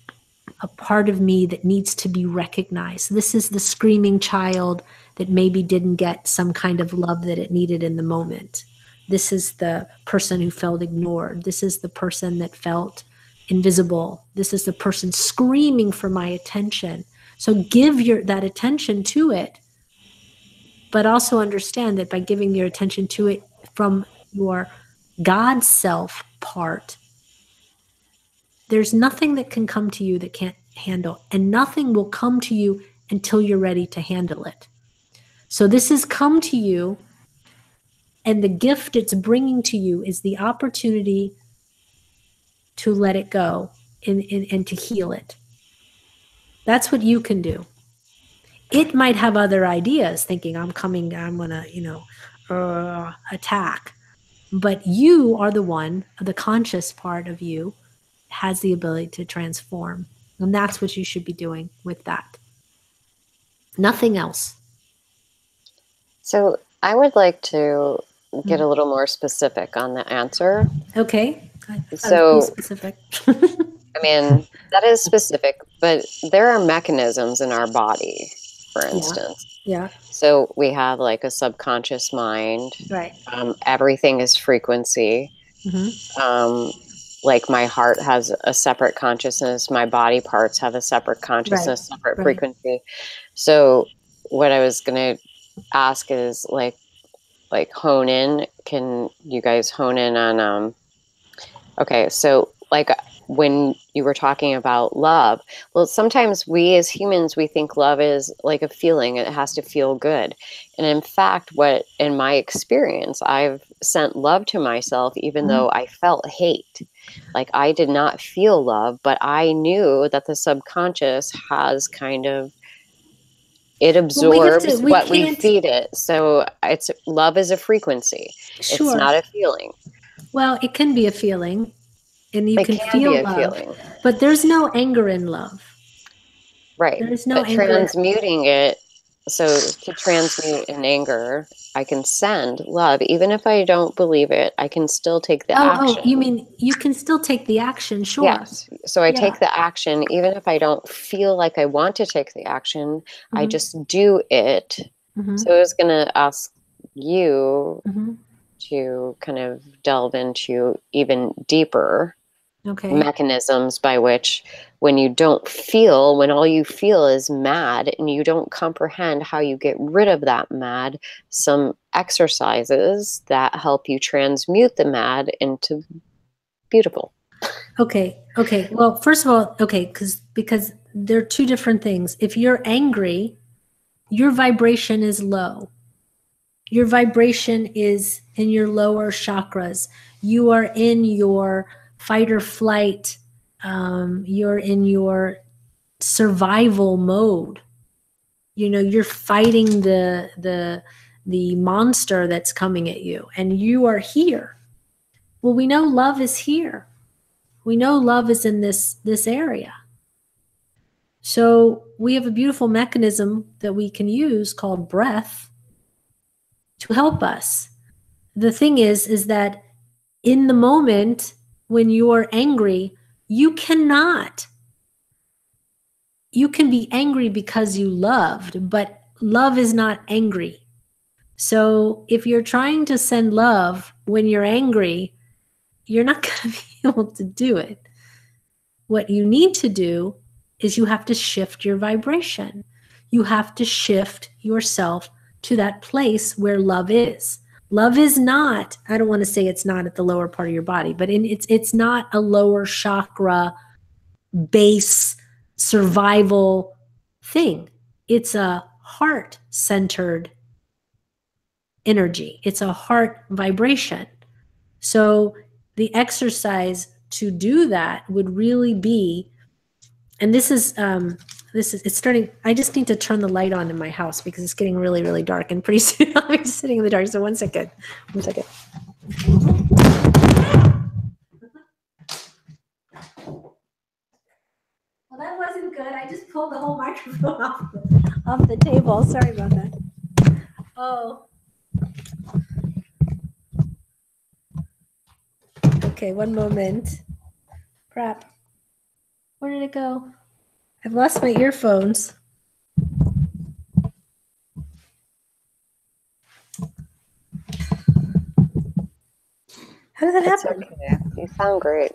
a part of me that needs to be recognized. This is the screaming child that maybe didn't get some kind of love that it needed in the moment. This is the person who felt ignored. This is the person that felt invisible. This is the person screaming for my attention. So give your that attention to it, but also understand that by giving your attention to it from your God self part, there's nothing that can come to you that can't handle, and nothing will come to you until you're ready to handle it. So this has come to you, and the gift it's bringing to you is the opportunity to let it go and, and, and to heal it. That's what you can do. It might have other ideas, thinking I'm coming, I'm gonna, you know, uh, attack. But you are the one, the conscious part of you has the ability to transform. And that's what you should be doing with that. Nothing else. So I would like to get a little more specific on the answer. Okay. So specific. I mean, that is specific, but there are mechanisms in our body, for instance. Yeah. yeah. So we have like a subconscious mind. Right. Um, everything is frequency. Mm-hmm. Um, like my heart has a separate consciousness. My body parts have a separate consciousness, right. separate right. frequency. So what I was going to ask is like, like hone in. Can you guys hone in on, um, okay, so like when you were talking about love. Well, sometimes we as humans, we think love is like a feeling. It has to feel good. And in fact, what in my experience, I've sent love to myself, even mm-hmm. though I felt hate. Like I did not feel love, but I knew that the subconscious has kind of, it absorbs well, we to, we what we feed it. So it's love is a frequency. Sure. It's not a feeling. Well, it can be a feeling. And you can, can feel love, feeling. But there's no anger in love. Right. There's no but anger. Transmuting it, so to transmute an anger, I can send love. Even if I don't believe it, I can still take the oh, action. Oh, you mean you can still take the action, sure. Yes. So I yeah. take the action, even if I don't feel like I want to take the action, mm-hmm. I just do it. Mm-hmm. So I was going to ask you mm-hmm. to kind of delve into even deeper okay. mechanisms by which when you don't feel, when all you feel is mad and you don't comprehend how you get rid of that mad, some exercises that help you transmute the mad into beautiful. Okay. Okay. Well, first of all, okay. Cause, because they're two different things. If you're angry, your vibration is low. Your vibration is in your lower chakras. You are in your fight or flight. Um, you're in your survival mode. You know, you're fighting the, the, the monster that's coming at you, and you are here. Well, we know love is here. We know love is in this, this area. So we have a beautiful mechanism that we can use called breath to help us. The thing is, is that in the moment when you are angry, you cannot, you can be angry because you loved, but love is not angry. So if you're trying to send love when you're angry, you're not going to be able to do it. What you need to do is you have to shift your vibration. You have to shift yourself to that place where love is. Love is not, I don't want to say it's not at the lower part of your body, but in, it's it's not a lower chakra base survival thing. It's a heart-centered energy. It's a heart vibration. So the exercise to do that would really be, and this is, um, This is, it's starting, I just need to turn the light on in my house because it's getting really, really dark, and pretty soon I'll be sitting in the dark. So one second, one second. Well, that wasn't good. I just pulled the whole microphone off the, off the table. Sorry about that. Oh. Okay, one moment. Crap. Where did it go? I've lost my earphones. How did that it's happen? Okay. You sound great.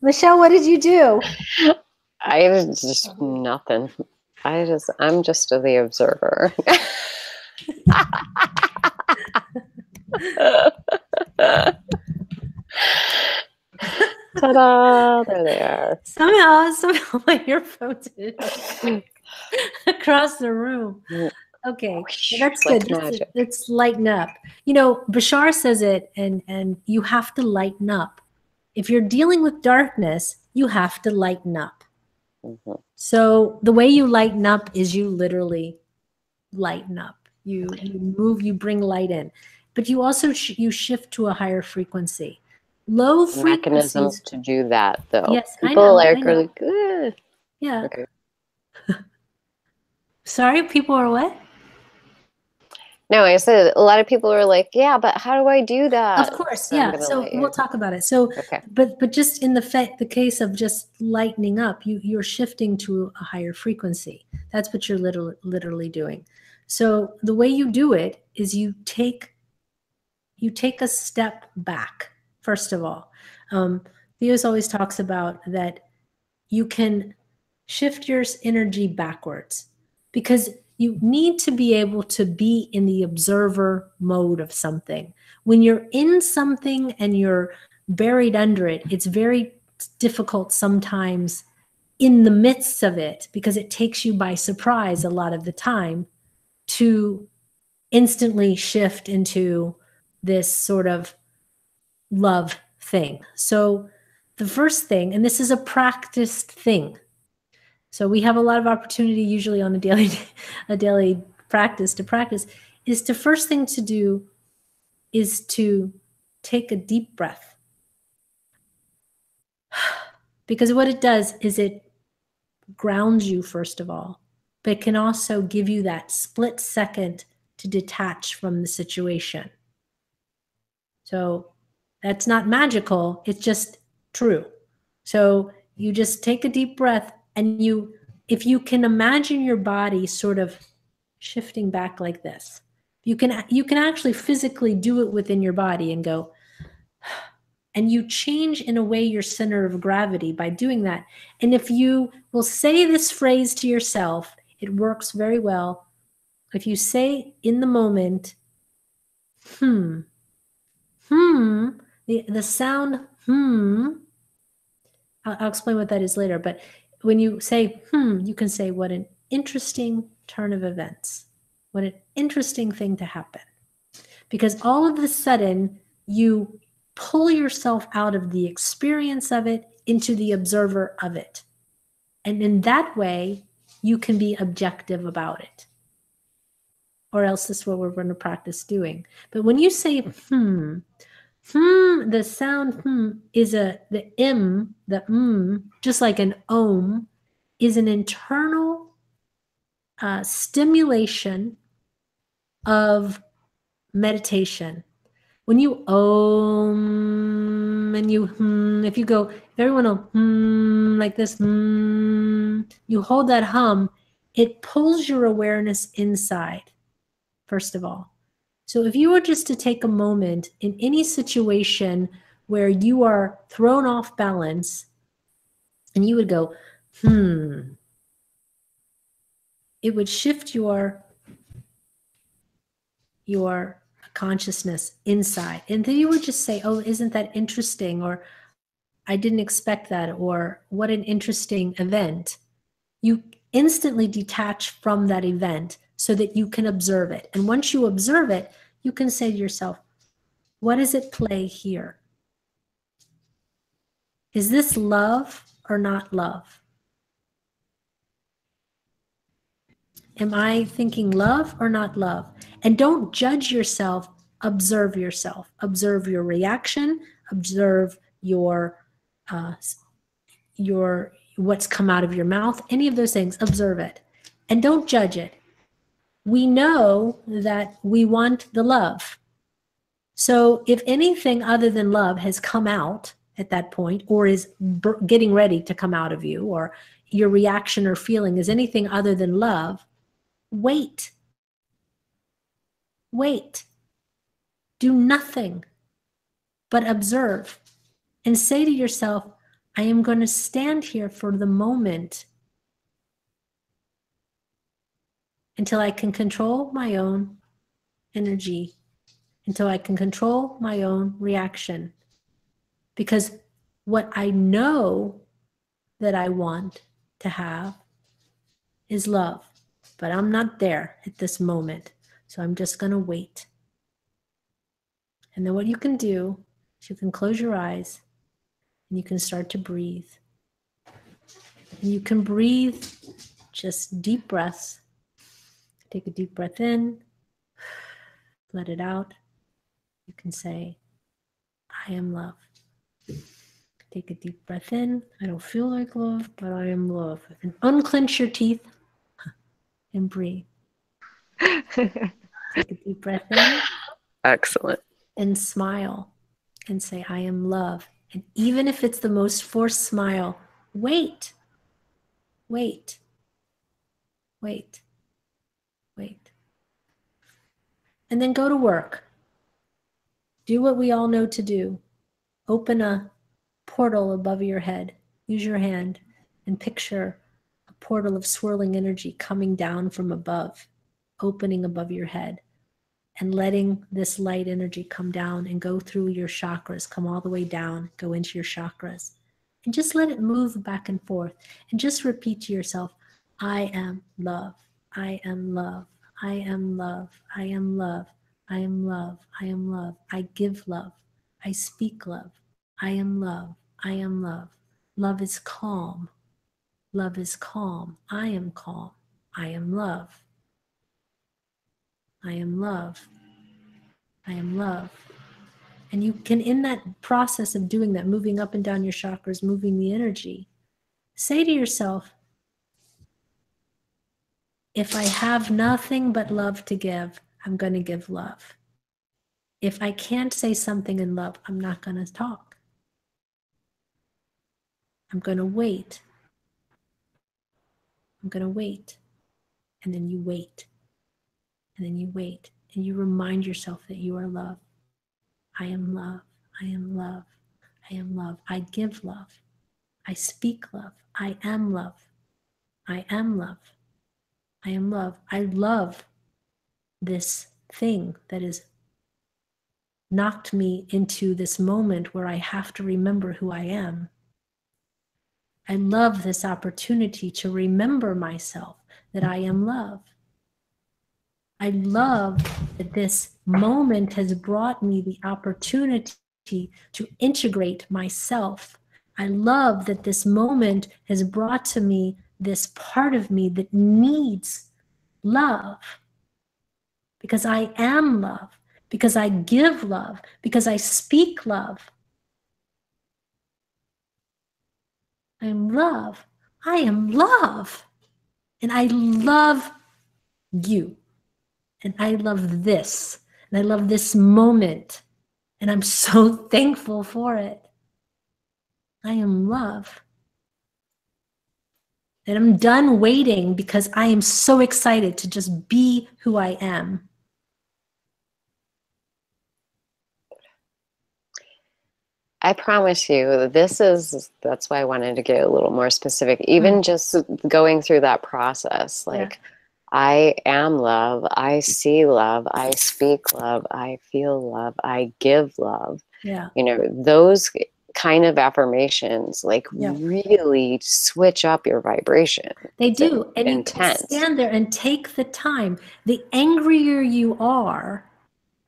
Michelle, what did you do? I was just nothing. I just, I'm just the observer. Ta-da! There they are. Somehow, somehow my earphones across the room. Okay, that's good. Let's, let's lighten up. You know, Bashar says it, and and you have to lighten up. If you're dealing with darkness, you have to lighten up. Mm-hmm. So the way you lighten up is you literally lighten up. You you move. You bring light in, but you also sh you shift to a higher frequency. Low frequencies. Mechanisms to do that, though. Yes, people I know, like, I know. are like, ugh. Yeah. Okay. Sorry, people are what? No, I said a lot of people are like, yeah, but how do I do that? Of course, so yeah. So we'll talk about it. So, okay. but but just in the fact, the case of just lightening up, you you're shifting to a higher frequency. That's what you're literally literally doing. So the way you do it is you take you take a step back. First of all, um, Theos always talks about that you can shift your energy backwards because you need to be able to be in the observer mode of something. When you're in something and you're buried under it, it's very difficult sometimes in the midst of it, because it takes you by surprise a lot of the time to instantly shift into this sort of love thing. So the first thing, and this is a practiced thing, so we have a lot of opportunity usually on a daily, a daily practice to practice, is the first thing to do is to take a deep breath. Because what it does is it grounds you, first of all, but it can also give you that split second to detach from the situation. So that's not magical, it's just true. So you just take a deep breath, and you, if you can imagine your body sort of shifting back like this, you can, you can actually physically do it within your body and go, and you change in a way your center of gravity by doing that. And if you will say this phrase to yourself, it works very well. If you say in the moment, hmm, hmm, the, the sound, hmm, I'll, I'll explain what that is later, but when you say, hmm, you can say, what an interesting turn of events. What an interesting thing to happen. Because all of a sudden, you pull yourself out of the experience of it into the observer of it. And in that way, you can be objective about it. Or else this is what we're going to practice doing. But when you say, hmm, hmm, the sound hmm is a, the im, the mm, just like an om, is an internal uh, stimulation of meditation. When you om and you hmm, if you go, if everyone will hmm like this, hmm, you hold that hum, it pulls your awareness inside, first of all. So if you were just to take a moment in any situation where you are thrown off balance and you would go, hmm, it would shift your, your consciousness inside. And then you would just say, oh, isn't that interesting? Or I didn't expect that. Or what an interesting event. You instantly detach from that event so that you can observe it. And once you observe it, you can say to yourself, what is at play here? Is this love or not love? Am I thinking love or not love? And don't judge yourself, observe yourself. Observe your reaction, observe your, uh, your what's come out of your mouth, any of those things, observe it. And don't judge it. We know that we want the love. So if anything other than love has come out at that point, or is getting ready to come out of you, or your reaction or feeling is anything other than love, wait. Wait. Do nothing but observe and say to yourself, I am going to stand here for the moment until I can control my own energy, until I can control my own reaction. Because what I know that I want to have is love, but I'm not there at this moment. So I'm just going to wait. And then what you can do is you can close your eyes and you can start to breathe. And you can breathe just deep breaths. Take a deep breath in, let it out. You can say, I am love. Take a deep breath in. I don't feel like love, but I am love. And unclench your teeth and breathe. Take a deep breath in. Excellent. And smile and say, I am love. And even if it's the most forced smile, wait, wait, wait. Wait. And then go to work. Do what we all know to do. Open a portal above your head. Use your hand and picture a portal of swirling energy coming down from above, opening above your head, and letting this light energy come down and go through your chakras, come all the way down, go into your chakras. And just let it move back and forth. And just repeat to yourself, I am love. I am love. I am love. I am love. I am love. I am love. I give love. I speak love. I am love. I am love. Love is calm. Love is calm. I am calm. I am love. I am love. I am love. And you can, in that process of doing that, moving up and down your chakras, moving the energy, say to yourself, if I have nothing but love to give, I'm going to give love. If I can't say something in love, I'm not going to talk. I'm going to wait. I'm going to wait. And then you wait. And then you wait. And you remind yourself that you are love. I am love. I am love. I am love. I give love. I speak love. I am love. I am love. I am love. I love this thing that has knocked me into this moment where I have to remember who I am. I love this opportunity to remember myself, that I am love. I love that this moment has brought me the opportunity to integrate myself. I love that this moment has brought to me this part of me that needs love, because I am love, because I give love, because I speak love. I am love. I am love. And I love you. And I love this. And I love this moment. And I'm so thankful for it. I am love. And I'm done waiting because I am so excited to just be who I am. I promise you, this is, that's why I wanted to get a little more specific, even mm-hmm. just going through that process. Like, yeah. I am love, I see love, I speak love, I feel love, I give love. Yeah. You know, those kind of affirmations, like, yeah. really switch up your vibration. They do. And intense. You can stand there and take the time. The angrier you are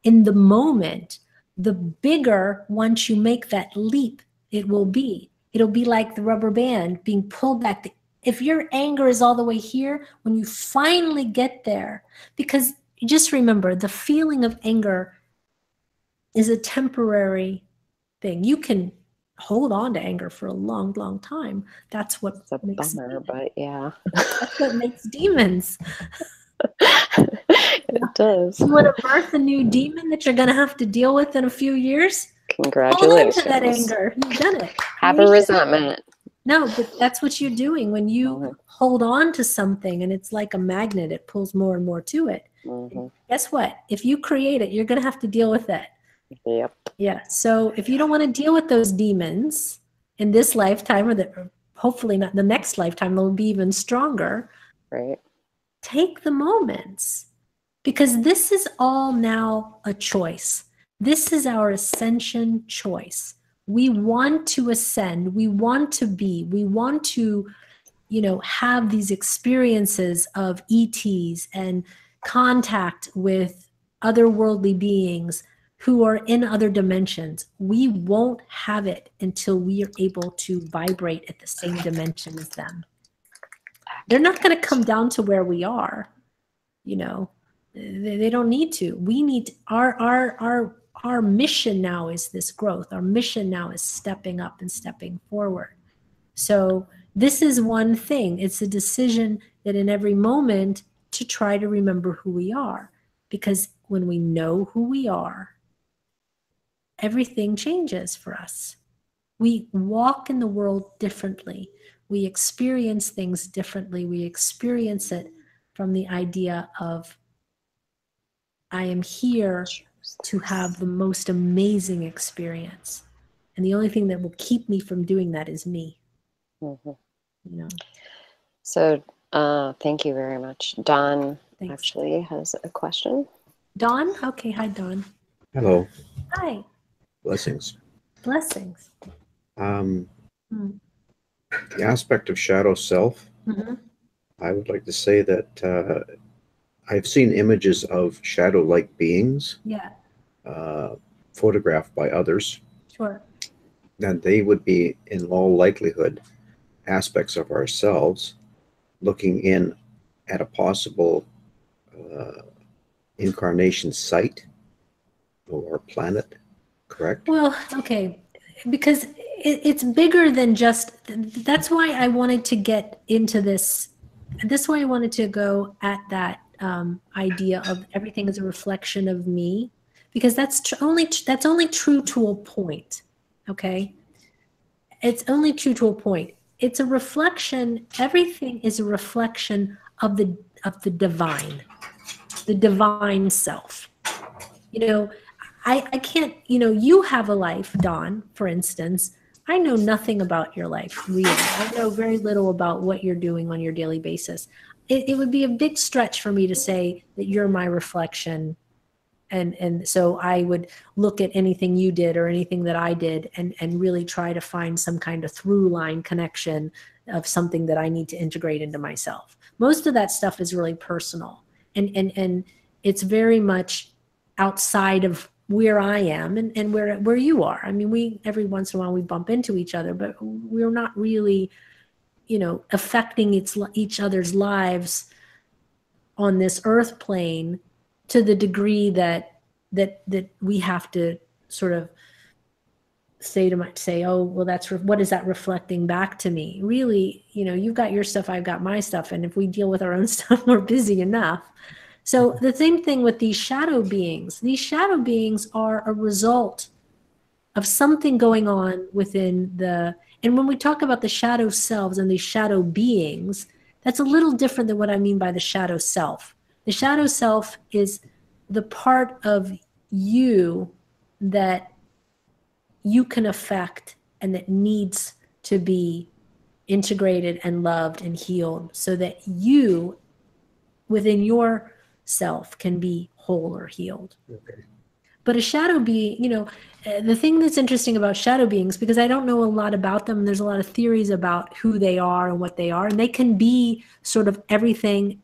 in the moment, the bigger, once you make that leap, it will be. It'll be like the rubber band being pulled back. If your anger is all the way here, when you finally get there, because just remember, the feeling of anger is a temporary thing. You can hold on to anger for a long, long time. That's what it's a makes bummer, but yeah. That's what makes demons. It does. You want to birth a new demon that you're going to have to deal with in a few years? Congratulations. Hold on to that anger. You've done it. Have you a resentment. It. No, but that's what you're doing when you hold on to something, and it's like a magnet. It pulls more and more to it. Mm-hmm. Guess what? If you create it, you're going to have to deal with it. Yep. Yeah. So if you don't want to deal with those demons in this lifetime, or the, hopefully not the next lifetime, they'll be even stronger. Right. Take the moments, because this is all now a choice. This is our ascension choice. We want to ascend. We want to be. We want to, you know, have these experiences of E Ts and contact with otherworldly beings who are in other dimensions. We won't have it until we are able to vibrate at the same dimension as them. They're not going to come down to where we are, you know. They, they don't need to. We need to, our our our our mission now is this growth. Our mission now is stepping up and stepping forward. So this is one thing. It's a decision that in every moment to try to remember who we are, because when we know who we are, everything changes for us. We walk in the world differently. We experience things differently. We experience it from the idea of, I am here to have the most amazing experience. And the only thing that will keep me from doing that is me. Mm-hmm. You know? So uh, thank you very much. Don Thanks. Actually has a question. Don? Okay. Hi, Don. Hello. Hi. Blessings. Blessings. Um, hmm. The aspect of shadow self, mm-hmm. I would like to say that uh, I've seen images of shadow-like beings yeah. uh, photographed by others. Sure. And they would be, in all likelihood, aspects of ourselves looking in at a possible uh, incarnation site or planet, correct? Well, okay, because it, it's bigger than just, that's why I wanted to get into this, that's why I wanted to go at that um, idea of everything is a reflection of me, because that's tr only that's only true to a point, okay? It's only true to a point. It's a reflection, everything is a reflection of the of the divine, the divine self. You know, I, I can't, you know, you have a life, Don, for instance. I know nothing about your life, really. I know very little about what you're doing on your daily basis. It, it would be a big stretch for me to say that you're my reflection. And, and so I would look at anything you did or anything that I did and, and really try to find some kind of through line connection of something that I need to integrate into myself. Most of that stuff is really personal. And, and, and it's very much outside of where I am and, and where, where you are. I mean, we, every once in a while we bump into each other, but we're not really, you know, affecting each, each other's lives on this earth plane to the degree that, that, that we have to sort of say to my, say, oh, well, that's, what is that reflecting back to me? Really, you know, you've got your stuff, I've got my stuff. And if we deal with our own stuff, we're busy enough. So the same thing with these shadow beings. These shadow beings are a result of something going on within the, and when we talk about the shadow selves and these shadow beings, that's a little different than what I mean by the shadow self. The shadow self is the part of you that you can affect and that needs to be integrated and loved and healed so that you within your self can be whole or healed. Okay. But a shadow being, you know, the thing that's interesting about shadow beings, because I don't know a lot about them, there's a lot of theories about who they are and what they are, and they can be sort of everything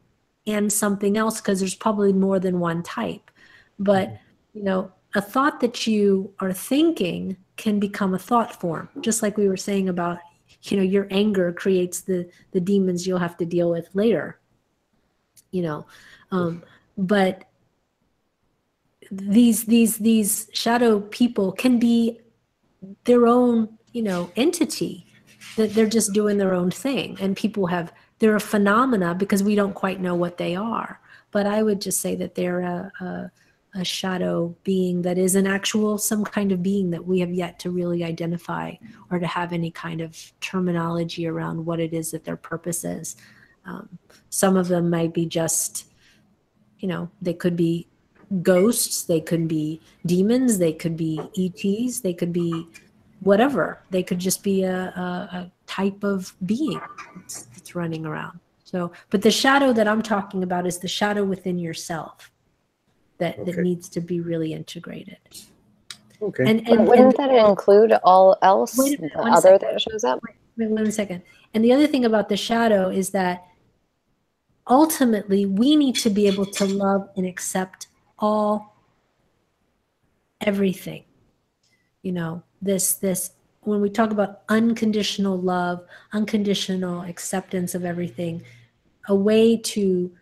and something else because there's probably more than one type. But, you know, a thought that you are thinking can become a thought form, just like we were saying about, you know, your anger creates the, the demons you'll have to deal with later. You know, um, but these these these shadow people can be their own, you know, entity that they're just doing their own thing. And people have, they're a phenomena because we don't quite know what they are. But I would just say that they're a, a, a shadow being that is an actual, some kind of being that we have yet to really identify or to have any kind of terminology around what it is that their purpose is. Um, some of them might be just, you know, they could be ghosts, they could be demons, they could be E Ts, they could be whatever. They could just be a, a, a type of being that's, that's running around. So, but the shadow that I'm talking about is the shadow within yourself that, okay. that needs to be really integrated. Okay. And, and wouldn't that include all else wait a minute, one other second. That shows up? Wait, wait one second. And the other thing about the shadow is that ultimately, we need to be able to love and accept all, everything. You know, this, this, when we talk about unconditional love, unconditional acceptance of everything, a way to,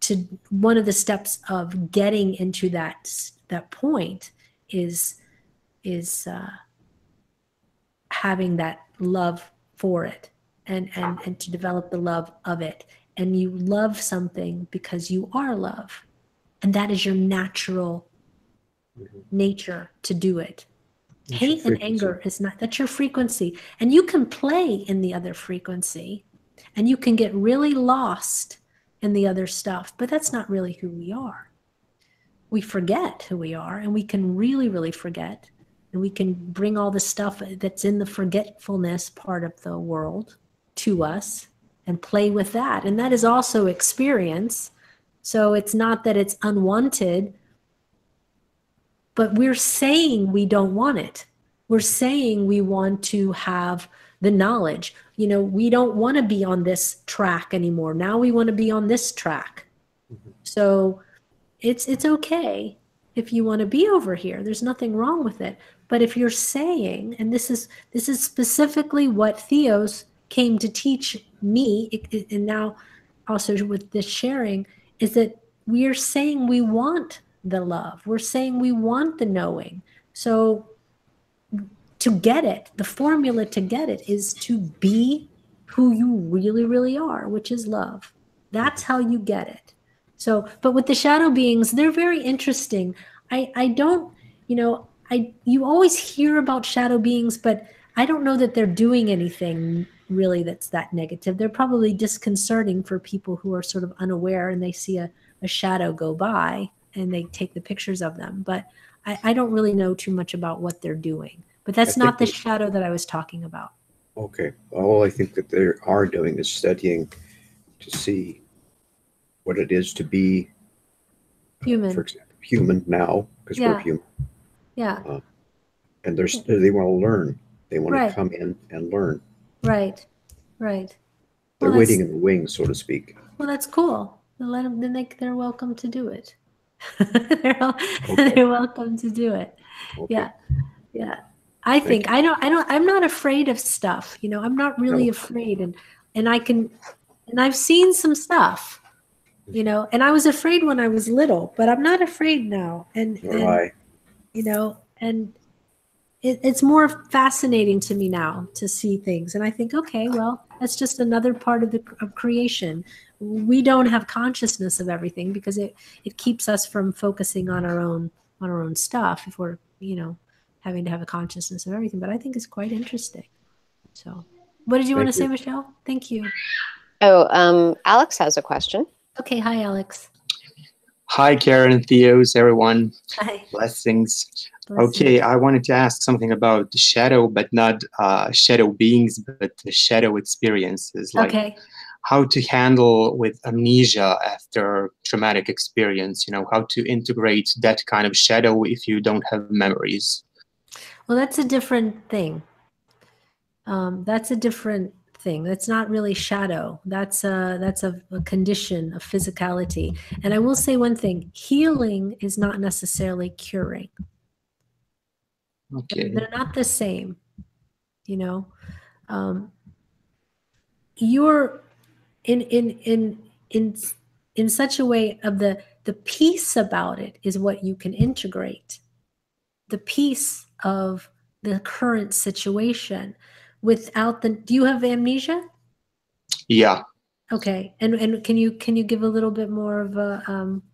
to one of the steps of getting into that, that point is, is uh, having that love for it and, and, and to develop the love of it. And you love something because you are love. And that is your natural mm-hmm. nature to do it. That's hate and anger is not, that's your frequency. And you can play in the other frequency and you can get really lost in the other stuff, but that's not really who we are. We forget who we are and we can really, really forget. And we can bring all the stuff that's in the forgetfulness part of the world to us. and play with that. And that is also experience. So it's not that it's unwanted, but we're saying we don't want it. We're saying we want to have the knowledge. You know, we don't want to be on this track anymore. Now we want to be on this track. Mm-hmm. So it's, it's okay if you want to be over here. There's nothing wrong with it. But if you're saying, and this is, this is specifically what Theos came to teach me, and now also with this sharing, is that we are saying we want the love. We're saying we want the knowing. So to get it, the formula to get it is to be who you really, really are, which is love. That's how you get it. So, but with the shadow beings, they're very interesting. I, I don't, you know, I you always hear about shadow beings, but I don't know that they're doing anything really that's that negative. They're probably disconcerting for people who are sort of unaware and they see a, a shadow go by and they take the pictures of them. But I, I don't really know too much about what they're doing. But that's not the shadow that I was talking about. Okay. All I think that they are doing is studying to see what it is to be human, for example, human now, because yeah. we're human. Yeah. Uh, and they're, they want to learn. They want right. to come in and learn. Right, right. They're well, waiting in the wings, so to speak. Well, that's cool. Let them, then they, they're welcome to do it. they're, all, okay. they're welcome to do it. Okay. Yeah, yeah. I think I don't. I don't. I'm not afraid of stuff. You know, I'm not really no. afraid, and and I can, and I've seen some stuff. You know, and I was afraid when I was little, but I'm not afraid now. And, and I. you know, and. It, it's more fascinating to me now to see things. And I think, okay, well, that's just another part of the of creation. We don't have consciousness of everything because it, it keeps us from focusing on our own, on our own stuff if we're, you know, having to have a consciousness of everything. But I think it's quite interesting. So what did you want to say, Michelle? Thank you. Oh, um, Alex has a question. Okay. Hi, Alex. Hi, Karen, Theos, everyone. Hi. Blessings. Okay, I wanted to ask something about the shadow, but not uh, shadow beings, but the shadow experiences, like okay. how to handle with amnesia after traumatic experience, you know, how to integrate that kind of shadow if you don't have memories. Well, that's a different thing. Um, that's a different thing. That's not really shadow. That's a, that's a, a condition of physicality. And I will say one thing, healing is not necessarily curing. Okay. They're not the same, you know. Um, you're in in in in in such a way of the the peace about it is what you can integrate, the peace of the current situation. Without the, do you have amnesia? Yeah. Okay, and and can you can you give a little bit more of a um,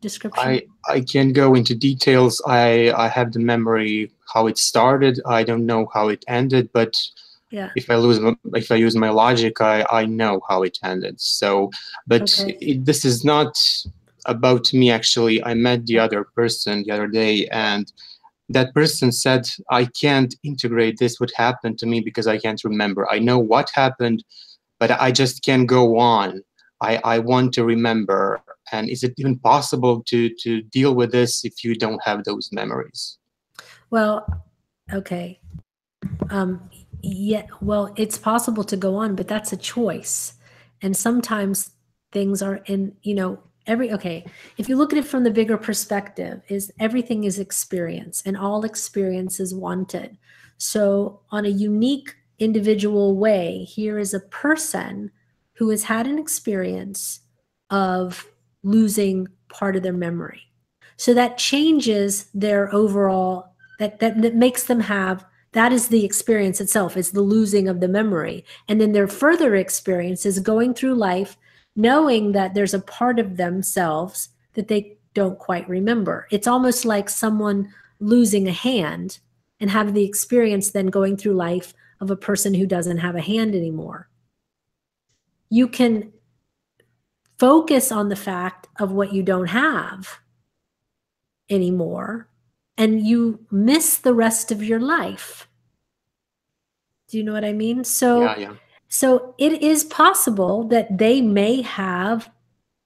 description? I I can't go into details. I I have the memory. How it started, I don't know how it ended, but yeah. if I lose, if I use my logic, I, I know how it ended. So, but okay. it, this is not about me actually. I met the other person the other day, and that person said, "I can't integrate this what happened to me because I can't remember. I know what happened, but I just can't go on. I I want to remember. And is it even possible to to deal with this if you don't have those memories?" Well, okay. Um, yeah, well, it's possible to go on, but that's a choice. And sometimes things are in, you know, every, okay. If you look at it from the bigger perspective, is everything is experience and all experience is wanted. So on a unique individual way, here is a person who has had an experience of losing part of their memory. So that changes their overall, that, that, that makes them have, that is the experience itself, it's the losing of the memory. And then their further experience is going through life, knowing that there's a part of themselves that they don't quite remember. It's almost like someone losing a hand and have the experience then going through life of a person who doesn't have a hand anymore. You can focus on the fact of what you don't have anymore, and you miss the rest of your life. Do you know what I mean? So yeah, yeah. So it is possible that they may have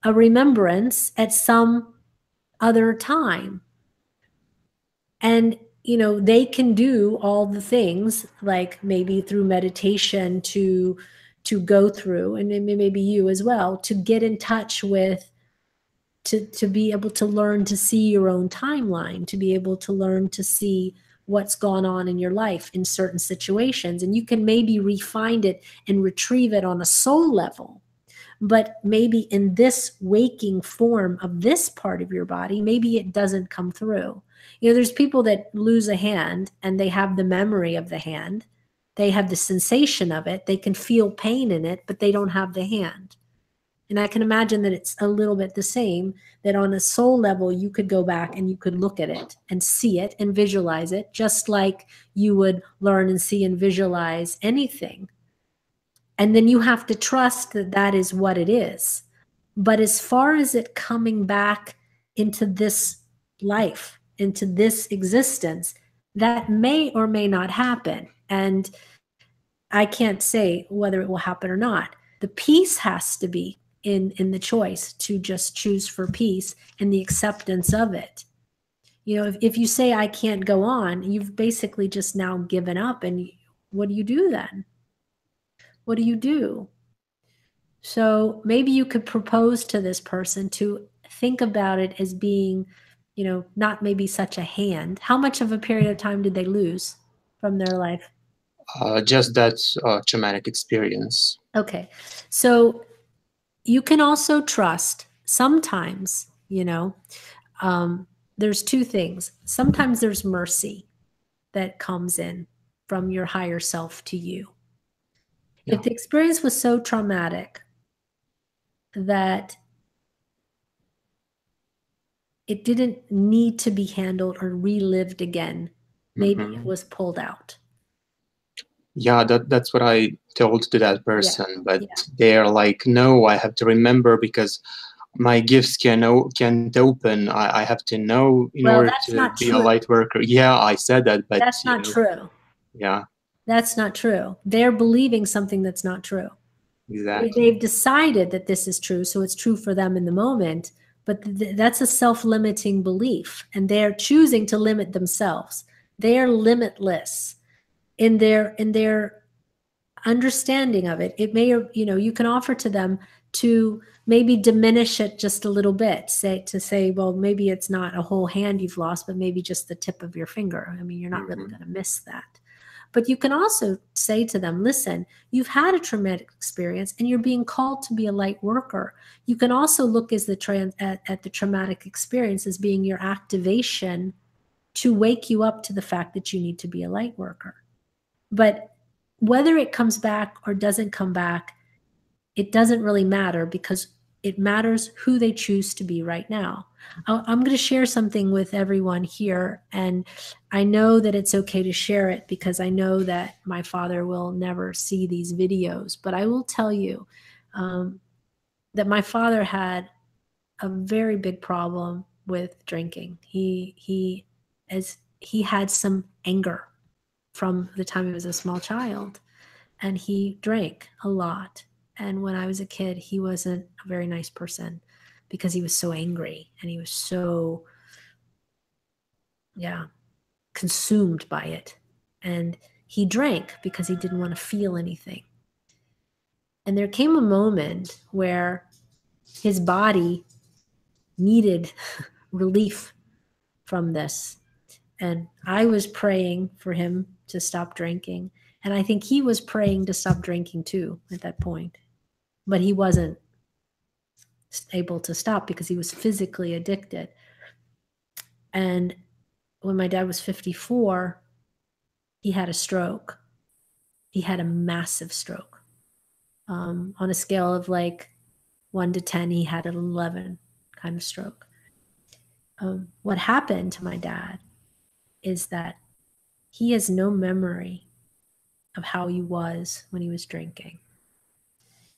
a remembrance at some other time. And, you know, they can do all the things, like maybe through meditation to, to go through, and maybe you as well, to get in touch with, to, to be able to learn to see your own timeline, to be able to learn to see what's gone on in your life in certain situations. And you can maybe refine it and retrieve it on a soul level. But maybe in this waking form of this part of your body, maybe it doesn't come through. You know, there's people that lose a hand and they have the memory of the hand. They have the sensation of it. They can feel pain in it, but they don't have the hand. And I can imagine that it's a little bit the same, that on a soul level, you could go back and you could look at it and see it and visualize it, just like you would learn and see and visualize anything. And then you have to trust that that is what it is. But as far as it coming back into this life, into this existence, that may or may not happen. And I can't say whether it will happen or not. The peace has to be in, in the choice to just choose for peace and the acceptance of it. You know, if, if you say, I can't go on, you've basically just now given up. And what do you do then? What do you do? So maybe you could propose to this person to think about it as being, you know, not maybe such a hand. How much of a period of time did they lose from their life? Uh, just that uh, traumatic experience. Okay. So you can also trust sometimes, you know, um, there's two things. Sometimes there's mercy that comes in from your higher self to you. If the experience was so traumatic that it didn't need to be handled or relived again, maybe mm-hmm. it was pulled out. Yeah, that, that's what I told to that person. Yeah. But yeah. They're like, no, I have to remember because my gifts can can't open. I, I have to know in well, order to be true. a light worker. Yeah, I said that. But that's not know, true. Yeah. That's not true. They're believing something that's not true. Exactly. They've decided that this is true, so it's true for them in the moment, but th that's a self-limiting belief, and they're choosing to limit themselves. They're limitless in their in their understanding of it. It may, or, you know, you can offer to them to maybe diminish it just a little bit, say to say, well, maybe it's not a whole hand you've lost, but maybe just the tip of your finger. I mean, you're not mm-hmm. really going to miss that. But you can also say to them, listen, you've had a traumatic experience and you're being called to be a light worker. You can also look as the trans at, at the traumatic experience as being your activation to wake you up to the fact that you need to be a light worker. But whether it comes back or doesn't come back, it doesn't really matter because it matters who they choose to be right now. I'm going to share something with everyone here, and I know that it's okay to share it because I know that my father will never see these videos, but I will tell you um, that my father had a very big problem with drinking. He, he, as, he had some anger from the time he was a small child, and he drank a lot. And when I was a kid, he wasn't a very nice person because he was so angry and he was so, yeah, consumed by it. And he drank because he didn't want to feel anything. And there came a moment where his body needed relief from this. And I was praying for him to stop drinking. And I think he was praying to stop drinking too at that point. But he wasn't able to stop because he was physically addicted. And when my dad was fifty-four, he had a stroke. He had a massive stroke. Um, on a scale of like one to ten, he had an eleven kind of stroke. Um, what happened to my dad is that he has no memory of how he was when he was drinking.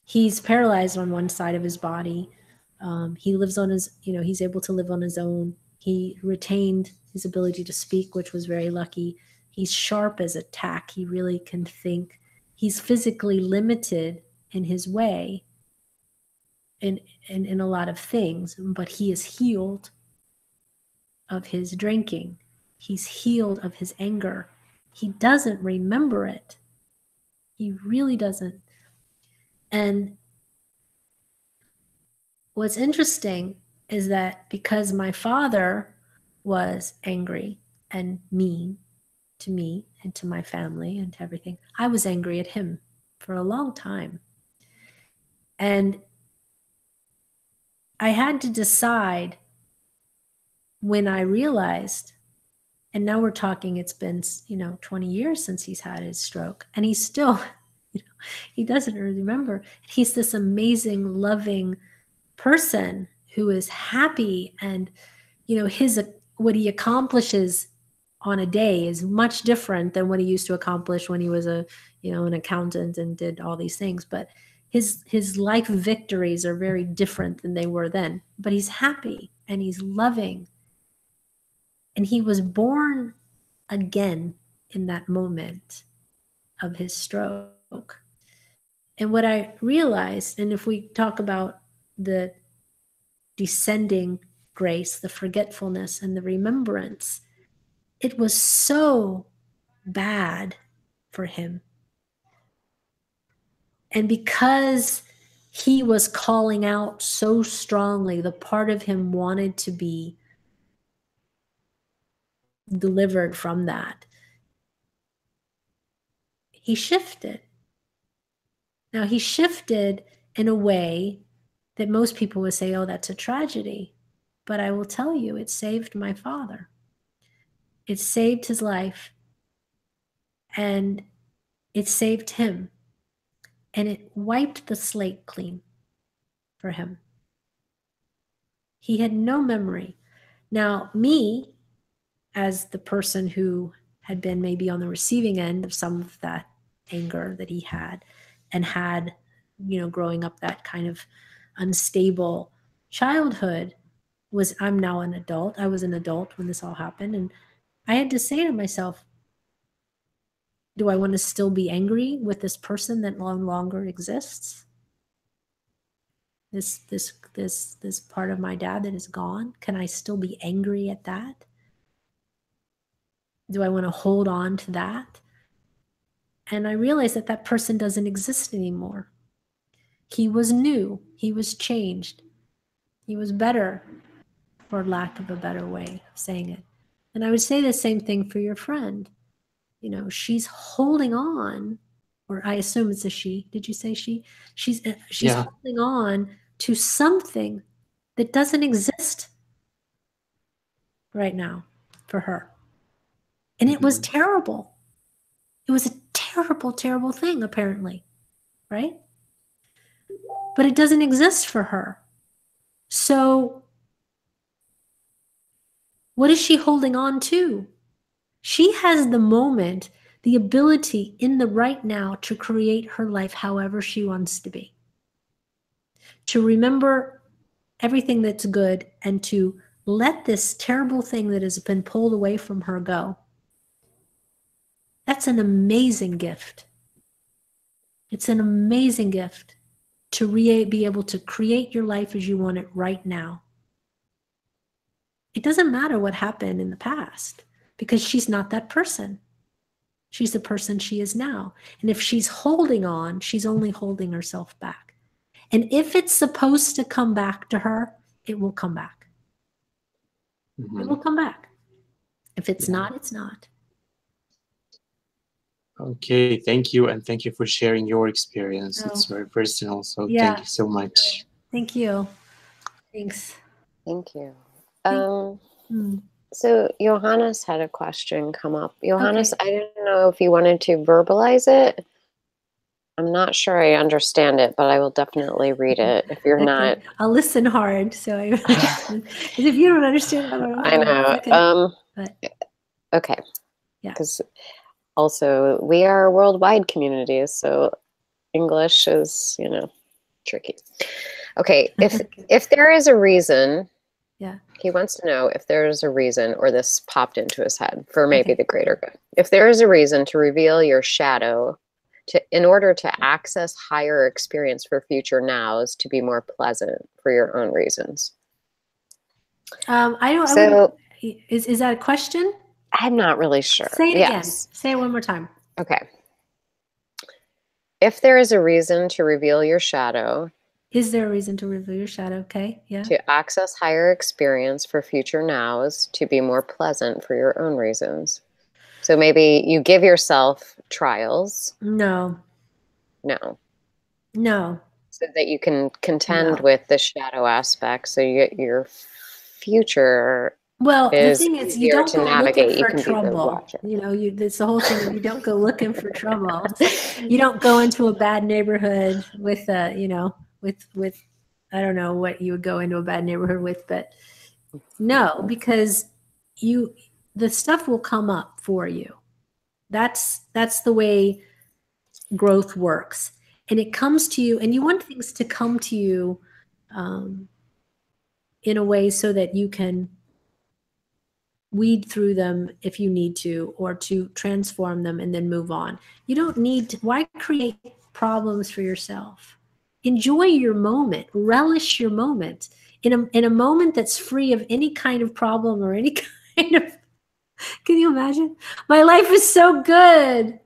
He's paralyzed on one side of his body. Um, he lives on his, you know, he's able to live on his own. He retained his ability to speak, which was very lucky. He's sharp as a tack. He really can think. he's physically limited in his way and in, in, in a lot of things, but he is healed of his drinking. He's healed of his anger. He doesn't remember it. He really doesn't. And what's interesting is that because my father was angry and mean to me and to my family and to everything, I was angry at him for a long time. And I had to decide when I realized, and now we're talking, it's been, you know, twenty years since he's had his stroke, and he's still, you know, he doesn't really remember. He's this amazing, loving person who is happy, and, you know, his, what he accomplishes on a day is much different than what he used to accomplish when he was a, you know, an accountant and did all these things. But his, his life victories are very different than they were then, but he's happy and he's loving. And he was born again in that moment of his stroke. And what I realized, and if we talk about the descending grace, the forgetfulness and the remembrance, it was so bad for him. And because he was calling out so strongly, the part of him wanted to be delivered from that, he shifted. Now he shifted in a way that most people would say, oh, that's a tragedy. But I will tell you, it saved my father. It saved his life, and it saved him, and it wiped the slate clean for him. He had no memory. Now me, as the person who had been maybe on the receiving end of some of that anger that he had, and had, you know, growing up that kind of unstable childhood, was, I'm now an adult. I was an adult when this all happened. And I had to say to myself, do I want to still be angry with this person that no longer exists? This, this, this, this part of my dad that is gone, can I still be angry at that? Do I want to hold on to that? And I realized that that person doesn't exist anymore. He was new. He was changed. He was better, for lack of a better way of saying it. And I would say the same thing for your friend. You know, she's holding on, or I assume it's a she. Did you say she? She's, she's yeah. holding on to something that doesn't exist right now for her. And it was terrible. It was a terrible, terrible thing, apparently, right? But it doesn't exist for her. So what is she holding on to? She has the moment, the ability in the right now to create her life however she wants to be. To remember everything that's good and to let this terrible thing that has been pulled away from her go. That's an amazing gift. It's an amazing gift to re- be able to create your life as you want it right now. It doesn't matter what happened in the past, because she's not that person. She's the person she is now. And if she's holding on, she's only holding herself back. And if it's supposed to come back to her, it will come back. Mm-hmm. It will come back. If it's yeah. not, it's not. Okay, thank you, and thank you for sharing your experience. Oh. It's very personal, so yeah. thank you so much. Thank you. Thanks. Thank you. Um, mm. So Johannes had a question come up. Johannes, okay. I didn't know if you wanted to verbalize it. I'm not sure I understand it, but I will definitely read it if you're not. I'll listen hard, so I if you don't understand, I don't know. I know. Okay. Um, but. Okay. Yeah. Also, we are a worldwide community, so English is, you know, tricky. Okay, if if there is a reason, yeah, he wants to know if there is a reason, or this popped into his head for maybe okay. the greater good. If there is a reason to reveal your shadow to in order to access higher experience for future nows, to be more pleasant for your own reasons. Um, I don't. So, I would, is is that a question? I'm not really sure. Say it yes. again. Say it one more time. Okay. If there is a reason to reveal your shadow. Is there a reason to reveal your shadow? Okay, yeah. To access higher experience for future nows, to be more pleasant for your own reasons. So maybe you give yourself trials. No. No. No. So that you can contend no. with the shadow aspect, so you get your future. Well, the thing is, you don't go looking for trouble. You know, you, it's the whole thing. You don't go looking for trouble. You don't go into a bad neighborhood with, uh, you know, with, with, I don't know what you would go into a bad neighborhood with, but no, because you, the stuff will come up for you. That's, that's the way growth works. And it comes to you, and you want things to come to you um, in a way so that you can weed through them if you need to, or to transform them and then move on. You don't need to, why create problems for yourself? Enjoy your moment, relish your moment. In a, in a moment that's free of any kind of problem or any kind of, can you imagine? My life is so good.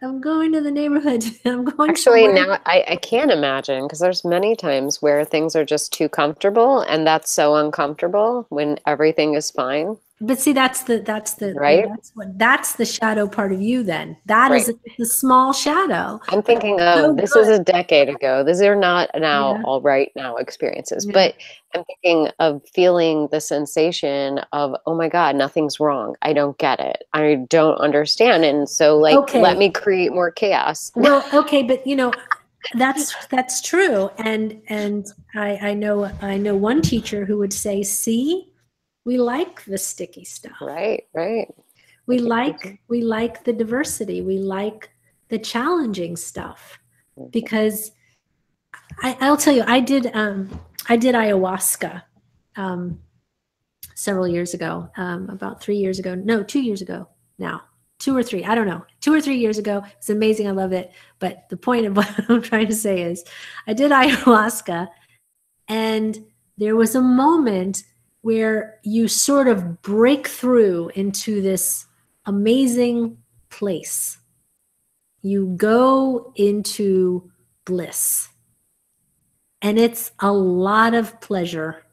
I'm going to the neighborhood. I'm going Actually, somewhere. now I, I can't imagine, because there's many times where things are just too comfortable, and that's so uncomfortable when everything is fine. But see, that's the that's the right. That's what that's the shadow part of you. Then that right. is the small shadow. I'm thinking, oh, so this good. is a decade ago. These are not now yeah. all right now experiences. Yeah. But I'm thinking of feeling the sensation of, oh my God, nothing's wrong. I don't get it. I don't understand. And so, like, okay. let me create more chaos. Well, okay, but you know, that's that's true. And and I I know I know one teacher who would say, see. We like the sticky stuff. Right, right. We like we like the diversity. We like the challenging stuff, because I, I'll tell you, I did um, I did ayahuasca um, several years ago, um, about three years ago. No, two years ago now, two or three. I don't know, two or three years ago. It's amazing. I love it. But the point of what I'm trying to say is, I did ayahuasca, and there was a moment where you sort of break through into this amazing place. You go into bliss, and it's a lot of pleasure.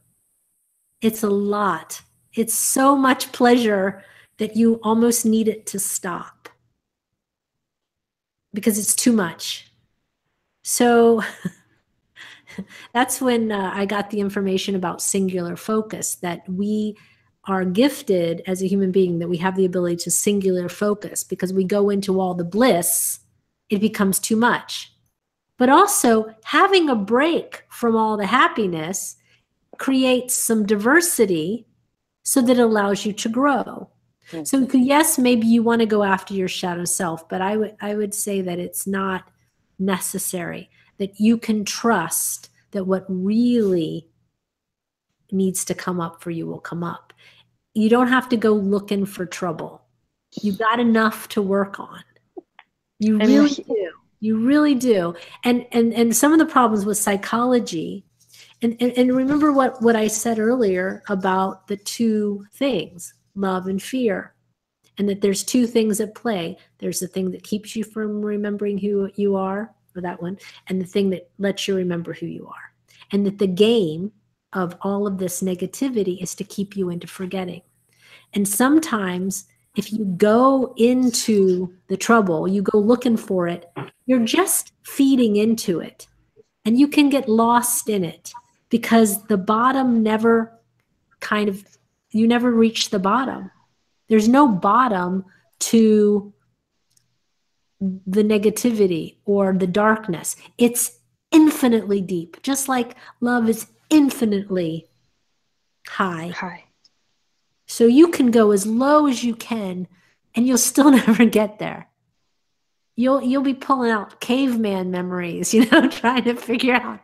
It's a lot. It's so much pleasure that you almost need it to stop because it's too much. So that's when uh, I got the information about singular focus, that we are gifted as a human being, that we have the ability to singular focus, because we go into all the bliss, it becomes too much. But also having a break from all the happiness creates some diversity so that it allows you to grow. Mm-hmm. So yes, maybe you want to go after your shadow self, but I would I would say that it's not necessary. That you can trust that what really needs to come up for you will come up. You don't have to go looking for trouble. You got enough to work on. You really do. You really do. And and and some of the problems with psychology, and, and, and remember what, what I said earlier about the two things, love and fear. And that there's two things at play. There's the thing that keeps you from remembering who you are, or that one, and the thing that lets you remember who you are. And that the game of all of this negativity is to keep you into forgetting. And sometimes if you go into the trouble, you go looking for it, you're just feeding into it. And you can get lost in it, because the bottom never kind of, you never reach the bottom. There's no bottom to the negativity or the darkness. It's infinitely deep, just like love is infinitely high. High. So you can go as low as you can, and you'll still never get there. You'll you'll be pulling out caveman memories, you know, trying to figure out,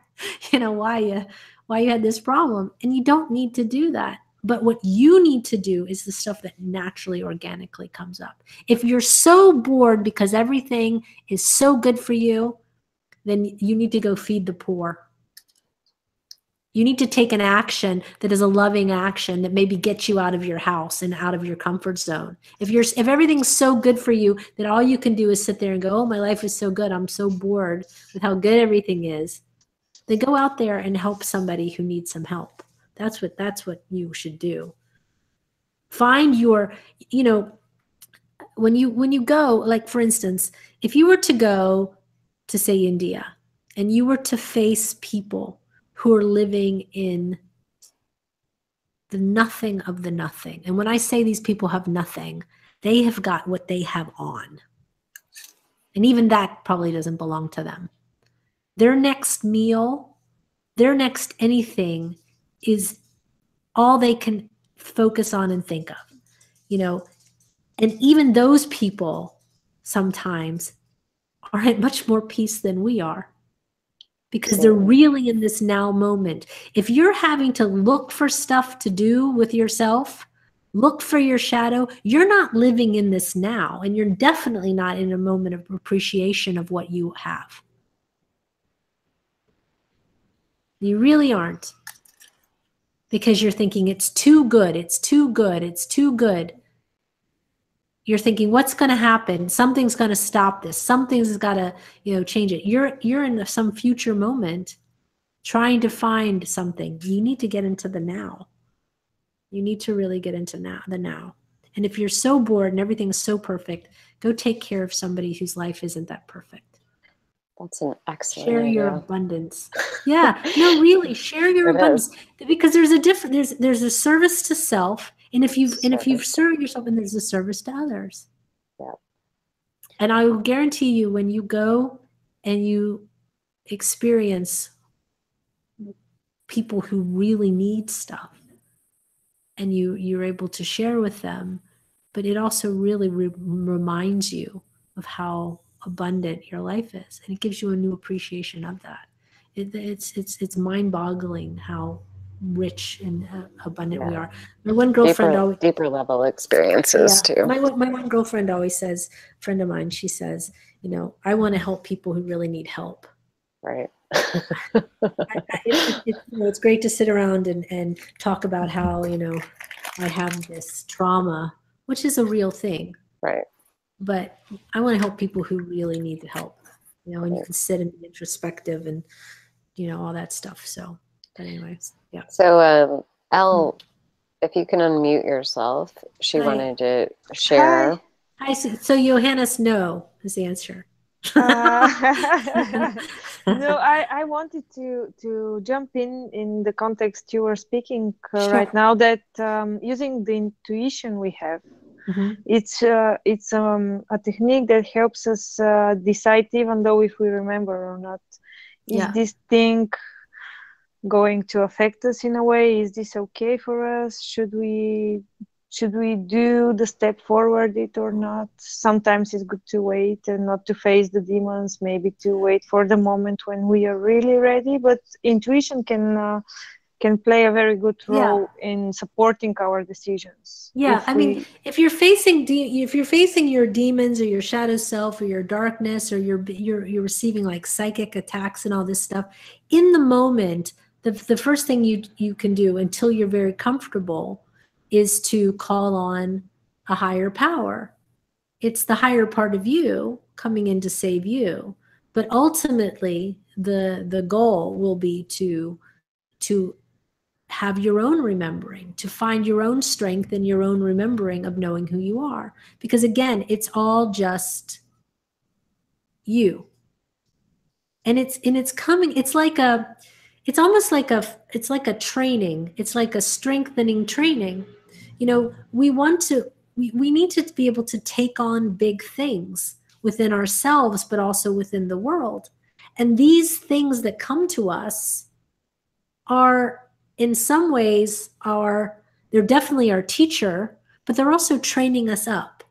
you know, why you why you had this problem, and you don't need to do that. But what you need to do is the stuff that naturally, organically comes up. If you're so bored because everything is so good for you, then you need to go feed the poor. You need to take an action that is a loving action that maybe gets you out of your house and out of your comfort zone. If you're, if everything's so good for you that all you can do is sit there and go, oh, my life is so good, I'm so bored with how good everything is, then go out there and help somebody who needs some help. That's what, that's what you should do. Find your, you know, when you, when you go, like for instance, if you were to go to say India and you were to face people who are living in the nothing of the nothing. And when I say these people have nothing, they have got what they have on. And even that probably doesn't belong to them. Their next meal, their next anything is all they can focus on and think of, you know, and even those people sometimes are at much more peace than we are because they're really in this now moment. If you're having to look for stuff to do with yourself, look for your shadow, you're not living in this now, and you're definitely not in a moment of appreciation of what you have. You really aren't. Because you're thinking it's too good, it's too good, it's too good. You're thinking, what's going to happen? Something's going to stop this. Something's got to, you know, change it. You're you're in some future moment trying to find something. You need to get into the now. You need to really get into now, the now. And if you're so bored and everything's so perfect, go take care of somebody whose life isn't that perfect. That's an excellent share idea. Your abundance. Yeah, no, really, share your it abundance is. Because there's a different. There's there's a service to self, and if you've service. and if you've served yourself, and there's a service to others. Yeah. And I will guarantee you, when you go and you experience people who really need stuff, and you you're able to share with them, but it also really re reminds you of how abundant your life is, and it gives you a new appreciation of that. It, it's it's it's mind-boggling how rich and uh, abundant yeah. we are. My one girlfriend deeper, always deeper level experiences yeah, too. My my one girlfriend always says, friend of mine, she says, you know, I want to help people who really need help. Right. I, I, it, it, you know, it's great to sit around and and talk about how, you know, I have this trauma, which is a real thing. Right. But I want to help people who really need the help, you know, and you can sit and be introspective and, you know, all that stuff. So, but anyways, yeah. So, um, Elle, if you can unmute yourself, she Hi. wanted to share. Hi. Hi. So, so Johannes, no, is the answer. uh, no, I, I wanted to, to jump in in the context you were speaking uh, sure. right now, that um, using the intuition we have, Mm-hmm. It's uh, it's um, a technique that helps us uh, decide, even though if we remember or not, is yeah. this thing going to affect us in a way? Is this okay for us? Should we should we do the step forward it or not? Sometimes it's good to wait and not to face the demons. Maybe to wait for the moment when we are really ready. But intuition can. Uh, can play a very good role yeah. in supporting our decisions. Yeah, I we... mean, if you're facing de if you're facing your demons or your shadow self or your darkness, or you're you're you're receiving like psychic attacks and all this stuff, in the moment, the the first thing you you can do until you're very comfortable is to call on a higher power. It's the higher part of you coming in to save you, but ultimately the the goal will be to to have your own remembering, to find your own strength and your own remembering of knowing who you are. Because again, it's all just you. And it's and it's coming, it's like a, it's almost like a, it's like a training. It's like a strengthening training. You know, we want to, we, we need to be able to take on big things within ourselves, but also within the world. And these things that come to us are in some ways our, they're definitely our teacher, but they're also training us up,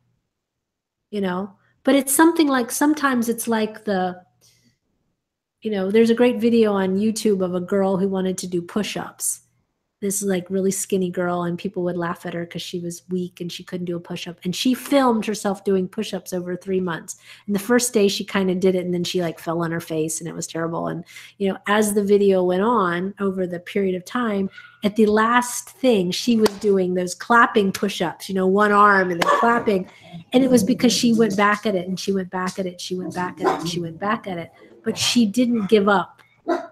you know, but it's something like, sometimes it's like the, you know, there's a great video on YouTube of a girl who wanted to do push-ups. this like really skinny girl, and people would laugh at her because she was weak and she couldn't do a push-up. And she filmed herself doing push-ups over three months. And the first day she kind of did it, and then she like fell on her face and it was terrible. And, you know, as the video went on over the period of time, at the last thing she was doing those clapping push-ups, you know, one arm and then clapping. And it was because she went back at it and she went back at it. She went back at it. And she went back at it, but she didn't give up.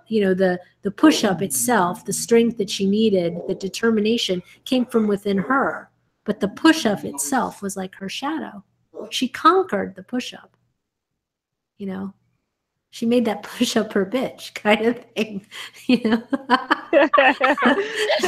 You know, the, the push-up itself, the strength that she needed, the determination came from within her. But the push-up itself was like her shadow. She conquered the push-up. You know, she made that push-up her bitch kind of thing. You know?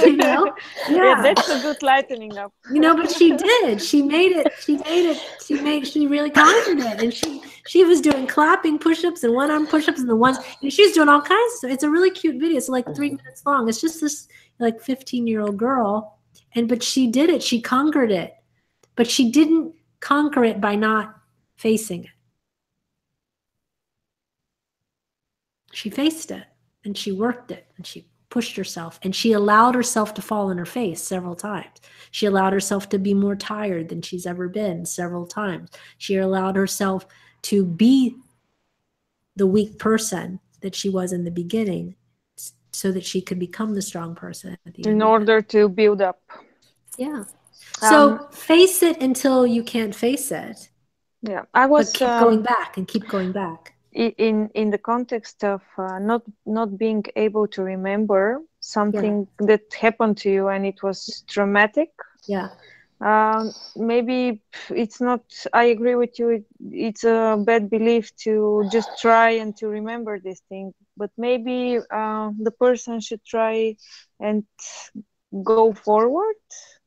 You know? Yeah. Yeah, that's a good lightening up. You know, but she did. She made it. She made it. She made, she really conquered it. And she, she was doing clapping push-ups and one-arm push-ups and the ones, and she was doing all kinds of stuff. It's a really cute video. It's like three minutes long. It's just this like fifteen-year-old girl. And, but she did it. She conquered it. But she didn't conquer it by not facing it. She faced it and she worked it and she pushed herself and she allowed herself to fall on her face several times. She allowed herself to be more tired than she's ever been several times. She allowed herself to be the weak person that she was in the beginning so that she could become the strong person at the end. In order to build up. Yeah. So um, face it until you can't face it. Yeah. I was but keep um, going back and keep going back. In, in the context of uh, not, not being able to remember something yeah. that happened to you and it was traumatic. Yeah. Um, maybe it's not, I agree with you. It, it's a bad belief to just try and to remember this thing, but maybe uh, the person should try and go forward.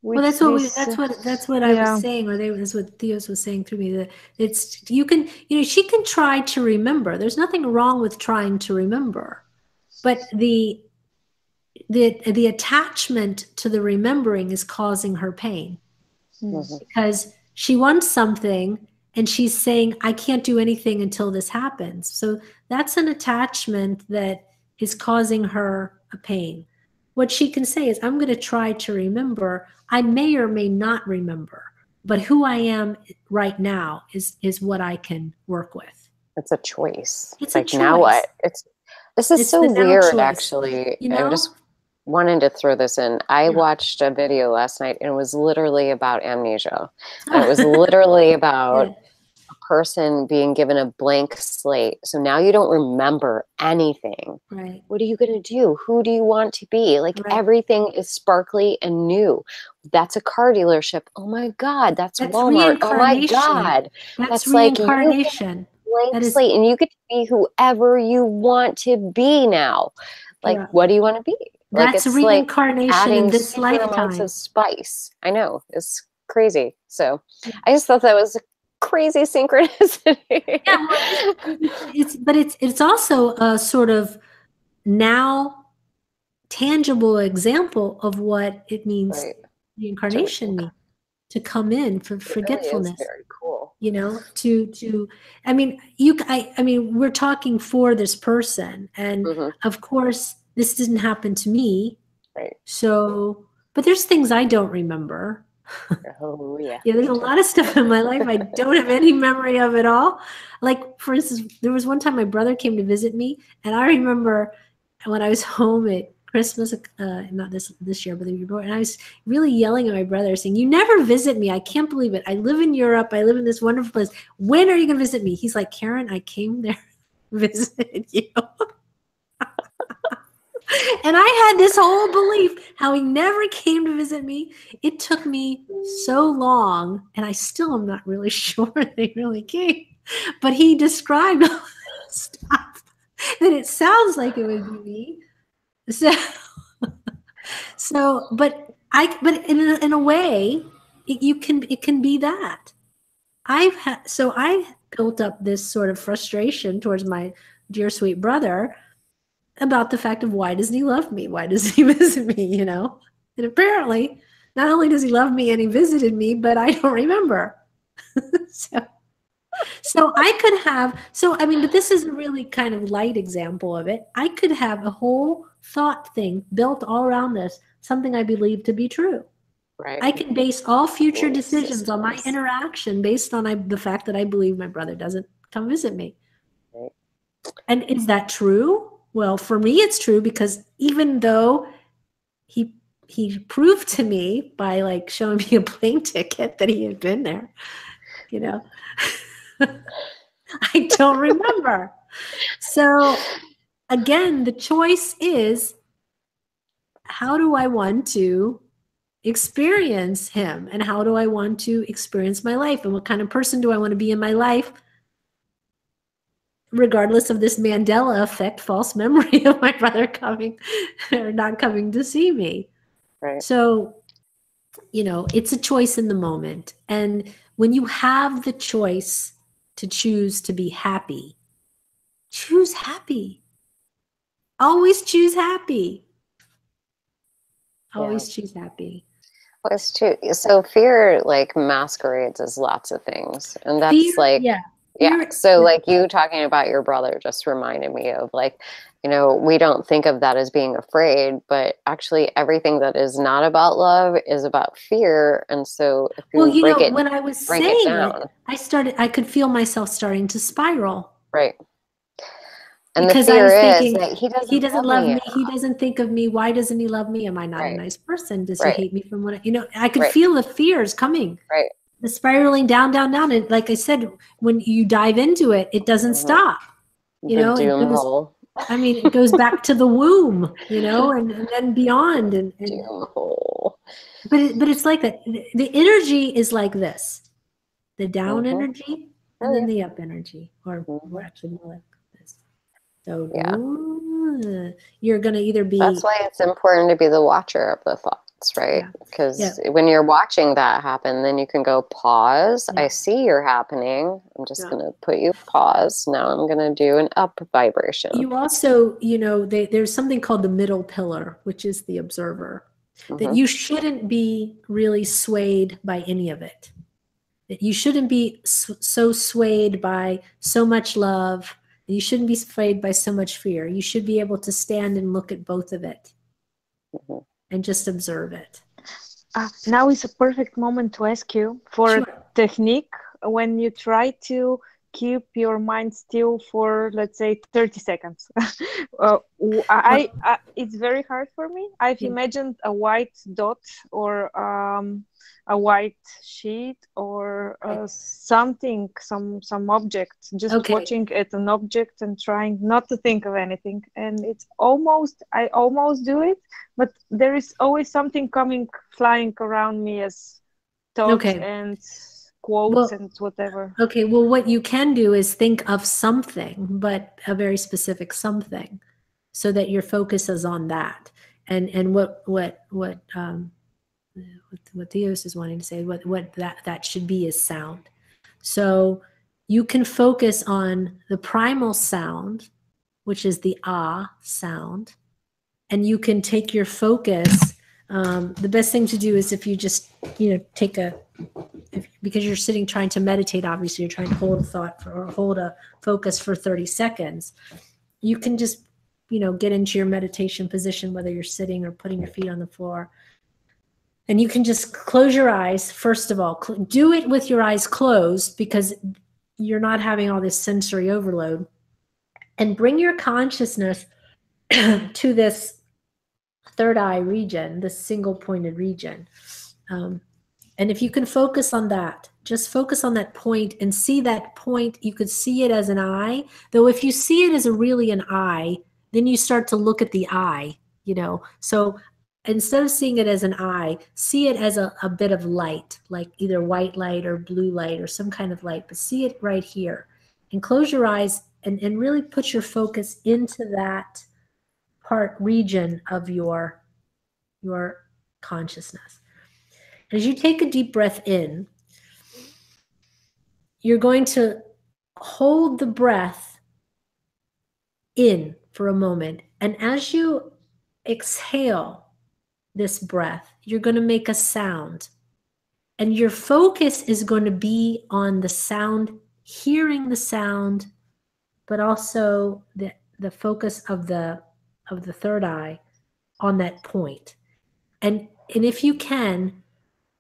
Well, that's what we, that's what that's what I yeah. was saying, or they, that's what Theos was saying through me. That it's you can you know she can try to remember. There's nothing wrong with trying to remember, but the the the attachment to the remembering is causing her pain mm-hmm. because she wants something and she's saying, "I can't do anything until this happens." So that's an attachment that is causing her a pain. What she can say is, I'm going to try to remember. I may or may not remember, but who I am right now is is what I can work with. It's a choice. It's like a choice. Now what? It's this is it's so weird, actually. You know? I'm just wanting to throw this in. I yeah. watched a video last night, and it was literally about amnesia. And it was literally about yeah. a person being given a blank slate. So now you don't remember anything. Right. What are you going to do? Who do you want to be? Like right. everything is sparkly and new. That's a car dealership. Oh my God. That's, that's Walmart. Oh my God. That's, that's reincarnation. Like blank that slate, and you get to be whoever you want to be now. Like, yeah. what do you want to be? Like, that's it's reincarnation like in this lifetime. Of spice. I know. It's crazy. So I just thought that was crazy synchronicity. Yeah, it's, but it's it's also a sort of now tangible example of what it means right. reincarnation means, to come in for forgetfulness. It really is very cool. You know, to to I mean you I I mean we're talking for this person, and mm-hmm. of course this didn't happen to me. Right. So, but there's things I don't remember. Oh, yeah. Yeah, there's a lot of stuff in my life I don't have any memory of at all. Like, for instance, there was one time my brother came to visit me, and I remember when I was home at Christmas, uh, not this this year, but the year before, and I was really yelling at my brother, saying, "You never visit me. I can't believe it. I live in Europe. I live in this wonderful place. When are you going to visit me?" He's like, "Karen, I came there to visit you." And I had this whole belief how he never came to visit me. It took me so long, and I still am not really sure they really came. But he described all this stuff that it sounds like it would be me. So, so, but I, but in a, in a way, it, you can it can be that I've had. So I built up this sort of frustration towards my dear sweet brother about the fact of, why doesn't he love me? Why doesn't he visit me, you know? And apparently, not only does he love me and he visited me, but I don't remember. so, so I could have, so I mean, but this is a really kind of light example of it. I could have a whole thought thing built all around this something I believe to be true. Right. I can base all future decisions on my interaction based on I, the fact that I believe my brother doesn't come visit me. Right. And is that true? Well, for me, it's true, because even though he he proved to me by like showing me a plane ticket that he had been there, you know, I don't remember. So again, the choice is, how do I want to experience him, and how do I want to experience my life, and what kind of person do I want to be in my life, regardless of this Mandela effect false memory of my brother coming or not coming to see me. Right. So, you know, it's a choice in the moment. And when you have the choice to choose to be happy, choose happy. Always choose happy. Always yeah. choose happy. Well, it's true. So fear like masquerades as lots of things. And that's fear, like, yeah. yeah. So like you talking about your brother just reminded me of like, you know, we don't think of that as being afraid, but actually everything that is not about love is about fear. And so if you well, you know, it, when I was saying it, down, it, I started, I could feel myself starting to spiral. Right. And because the fear I was thinking, is that he doesn't, he doesn't love me. me. He doesn't think of me. Why doesn't he love me? Am I not right. a nice person? Does right. he hate me from what I, you know, I could right. feel the fears coming. Right. The spiraling down, down, down. And like I said, when you dive into it, it doesn't mm-hmm. stop. You the know, doom it goes, hole. I mean, it goes back to the womb, you know, and, and then beyond. And, and doom hole. But, it, but it's like that. The energy is like this, the down mm-hmm. energy and then the up energy, or mm-hmm. we're actually more like, so yeah. you're going to either be... That's why it's important to be the watcher of the thoughts, right? Because yeah. yeah. when you're watching that happen, then you can go pause. Yeah. I see you're happening. I'm just yeah. going to put you pause. Now I'm going to do an up vibration. You also, you know, they, there's something called the middle pillar, which is the observer, mm-hmm. that you shouldn't be really swayed by any of it. That you shouldn't be so swayed by so much love. You shouldn't be swayed by so much fear. You should be able to stand and look at both of it mm-hmm. and just observe it. Uh, now is a perfect moment to ask you for sure. a technique when you try to keep your mind still for, let's say, thirty seconds. uh, I, I, it's very hard for me. I've yeah. imagined a white dot or um, a white sheet or uh, something, some some object, just okay. watching at an object and trying not to think of anything. And it's almost, I almost do it, but there is always something coming, flying around me as thoughts okay. and quotes well, and whatever. Okay, well, what you can do is think of something, but a very specific something, so that your focus is on that. And, and what, what, what, um, What, what Theos is wanting to say, what, what that, that should be is sound. So you can focus on the primal sound, which is the ah sound, and you can take your focus. Um, the best thing to do is if you just, you know, take a, if, because you're sitting trying to meditate, obviously you're trying to hold a thought for, or hold a focus for thirty seconds. You can just, you know, get into your meditation position, whether you're sitting or putting your feet on the floor. And you can just close your eyes, first of all. Do it with your eyes closed because you're not having all this sensory overload. And bring your consciousness to this third eye region, this single pointed region. Um, and if you can focus on that, just focus on that point and see that point. You could see it as an eye. Though if you see it as a really an eye, then you start to look at the eye, you know. So instead of seeing it as an eye, see it as a, a bit of light, like either white light or blue light or some kind of light, but see it right here. And close your eyes and, and really put your focus into that part region of your, your consciousness. As you take a deep breath in, you're going to hold the breath in for a moment. And as you exhale this breath, you're going to make a sound, and your focus is going to be on the sound, hearing the sound, but also the the focus of the of the third eye on that point. And, and if you can,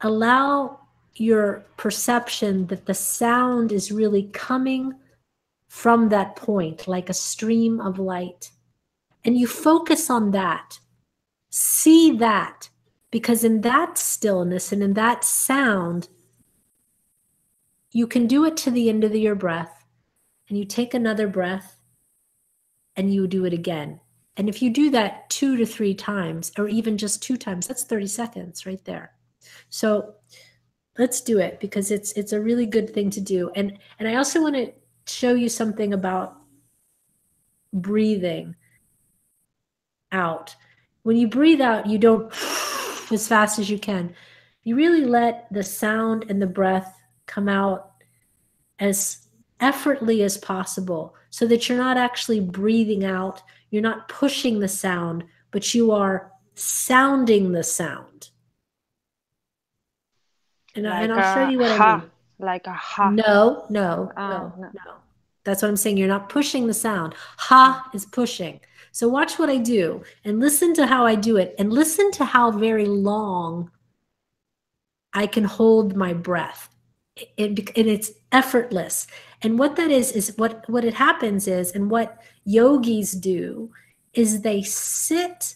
allow your perception that the sound is really coming from that point, like a stream of light. And you focus on that. See that, because in that stillness and in that sound, you can do it to the end of your breath, and you take another breath and you do it again. And if you do that two to three times, or even just two times, that's thirty seconds right there. So let's do it, because it's it's a really good thing to do. And, and I also want to show you something about breathing out. When you breathe out, you don't as fast as you can. You really let the sound and the breath come out as effortlessly as possible, so that you're not actually breathing out. You're not pushing the sound, but you are sounding the sound. And, like I, and I'll show you what ha, I mean. Like a ha. No, no, oh, no, no, no. That's what I'm saying. You're not pushing the sound. Ha is pushing. So watch what I do and listen to how I do it, and listen to how very long I can hold my breath. And it's effortless. And what that is, is what, what it happens is, and what yogis do, is they sit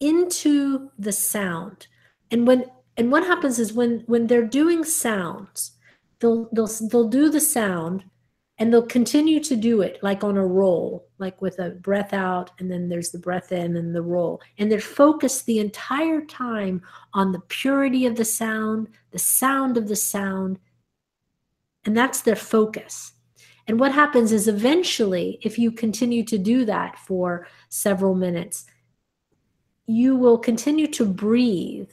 into the sound. And when, and what happens is when, when they're doing sounds, they'll, they'll, they'll do the sound and they'll continue to do it, like on a roll, like with a breath out, and then there's the breath in and the roll. And they're focused the entire time on the purity of the sound, the sound of the sound. And that's their focus. And what happens is eventually, if you continue to do that for several minutes, you will continue to breathe,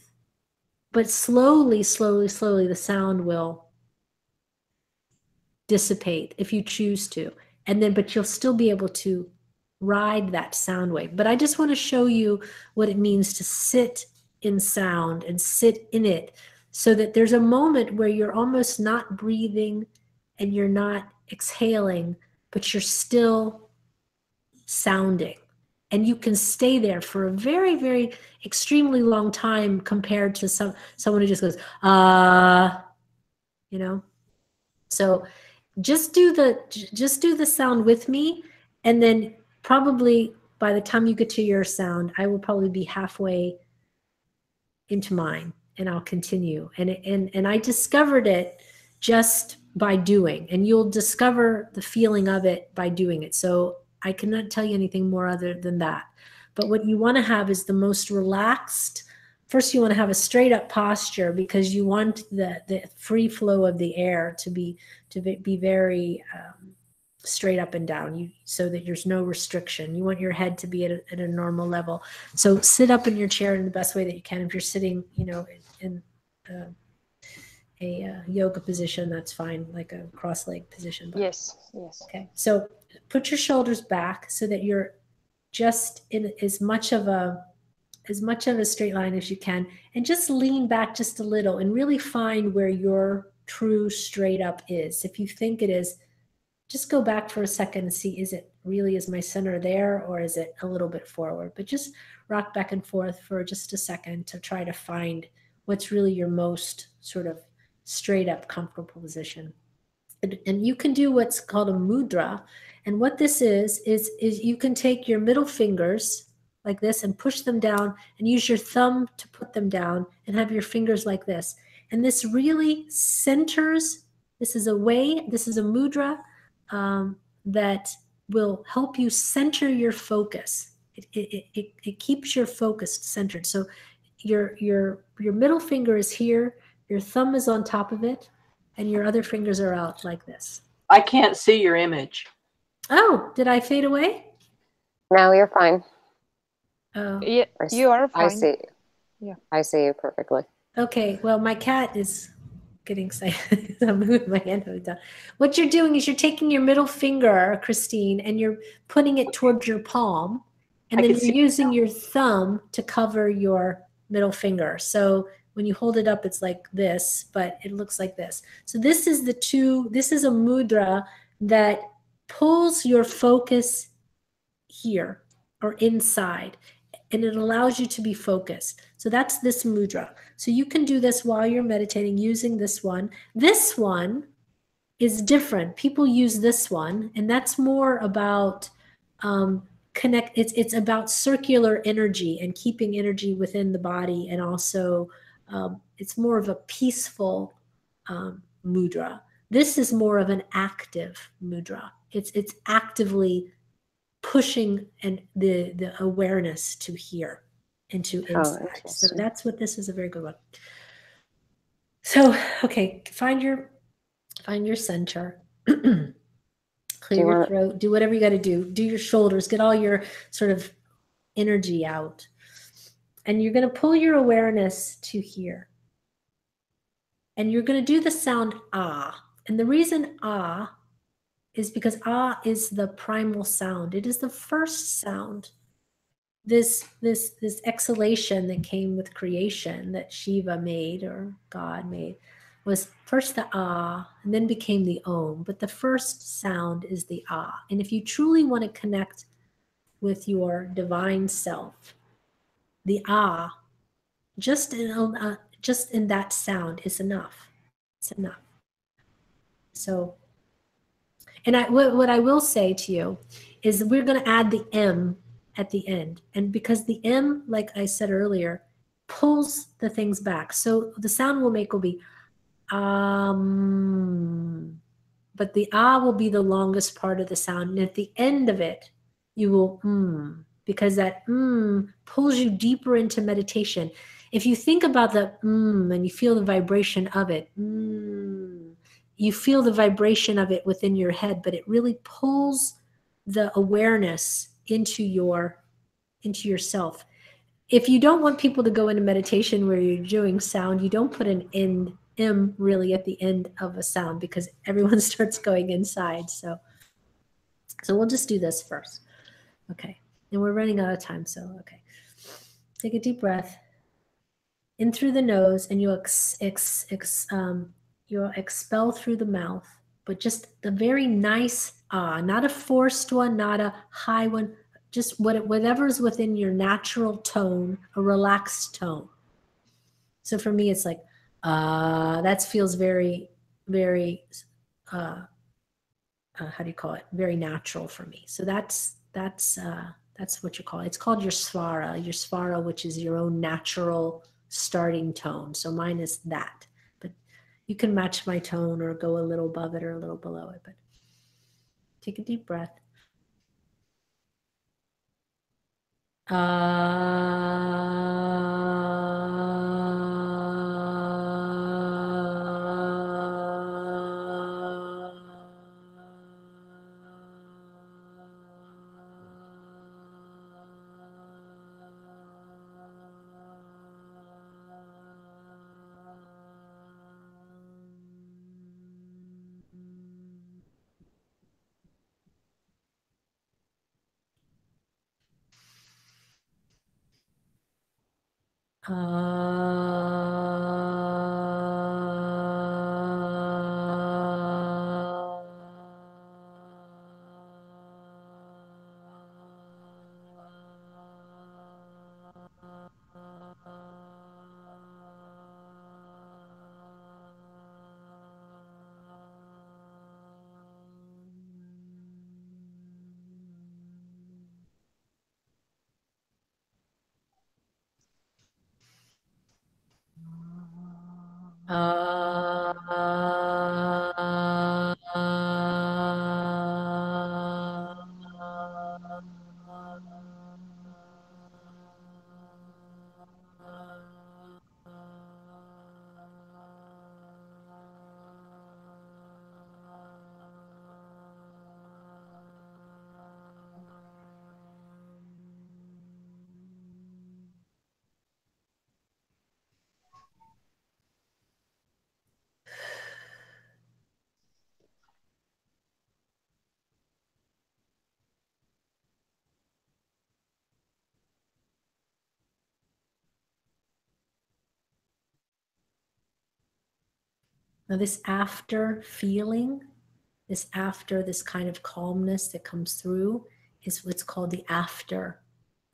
but slowly, slowly, slowly, the sound will dissipate if you choose to. And then, but you'll still be able to ride that sound wave. But I just want to show you what it means to sit in sound and sit in it, so that there's a moment where you're almost not breathing and you're not exhaling, but you're still sounding. And you can stay there for a very, very extremely long time, compared to some someone who just goes, uh, you know. So just do the just do the sound with me, and then probably by the time you get to your sound, I will probably be halfway into mine, and I'll continue. And and and I discovered it just by doing, and you'll discover the feeling of it by doing it. So I cannot tell you anything more other than that. But what you want to have is the most relaxed. First, you want to have a straight up posture, because you want the, the free flow of the air to be to be very um, straight up and down, you, so that there's no restriction. You want your head to be at a, at a normal level. So sit up in your chair in the best way that you can. If you're sitting, you know, in, in uh, a uh, yoga position, that's fine, like a cross leg position. But, yes, yes. Okay, so put your shoulders back, so that you're just in as much of a as much of a straight line as you can, and just lean back just a little, and really find where your true straight up is. If you think it is, just go back for a second and see, is it really, is my center there, or is it a little bit forward? But just rock back and forth for just a second to try to find what's really your most sort of straight up comfortable position. And, and you can do what's called a mudra. And what this is, is, is you can take your middle fingers like this and push them down, and use your thumb to put them down, and have your fingers like this. And this really centers, this is a way, this is a mudra um, that will help you center your focus. It, it, it, it keeps your focus centered. So your, your, your middle finger is here, your thumb is on top of it, and your other fingers are out like this. I can't see your image. Oh, did I fade away? No, you're fine. Oh. Yeah, you are fine. I see. Yeah, I see you perfectly. Okay. Well, my cat is getting excited. I'm moving my hand down. What you're doing is you're taking your middle finger, Christine, and you're putting it towards your palm, and I then you're using your thumb to cover your middle finger. So when you hold it up, it's like this, but it looks like this. So this is the two. This is a mudra that pulls your focus here or inside. and it allows you to be focused. So that's this mudra. So you can do this while you're meditating using this one. This one is different. People use this one, and that's more about um, connect. It's, it's about circular energy and keeping energy within the body, and also um, it's more of a peaceful um, mudra. This is more of an active mudra. It's, it's actively pushing and the, the awareness to here and to insight. Oh, so that's what this is, a very good one. So, okay, find your, find your center, clear do you your throat, it? do whatever you got to do, do your shoulders, get all your sort of energy out. And you're going to pull your awareness to here. And you're going to do the sound ah. And the reason ah is because ah is the primal sound. It is the first sound. This, this, this exhalation that came with creation that Shiva made, or God made, was first the ah and then became the om. But the first sound is the ah. And if you truly want to connect with your divine self, the ah, just in, uh, just in that sound is enough. It's enough. So, and I, what, what I will say to you is we're going to add the M at the end. And because the M, like I said earlier, pulls the things back. So the sound we'll make will be um, but the ah will be the longest part of the sound. And at the end of it, you will mm, because that mm pulls you deeper into meditation. If you think about the mm and you feel the vibration of it, mm, you feel the vibration of it within your head, but it really pulls the awareness into your, into yourself. If you don't want people to go into meditation where you're doing sound, you don't put an end, M really at the end of a sound, because everyone starts going inside. So, so we'll just do this first. Okay. And we're running out of time. So, okay. Take a deep breath in through the nose, and you'll ex, ex, ex, um, you'll expel through the mouth, but just the very nice ah, not a forced one, not a high one, just what, whatever's within your natural tone, a relaxed tone. So for me, it's like, ah, uh, that feels very, very, uh, uh, how do you call it? Very natural for me. So that's, that's, uh, that's what you call it. It's called your svara, your svara, which is your own natural starting tone. So mine is that. You can match my tone or go a little above it or a little below it, but take a deep breath. Now this after feeling, this after, this kind of calmness that comes through is what's called the after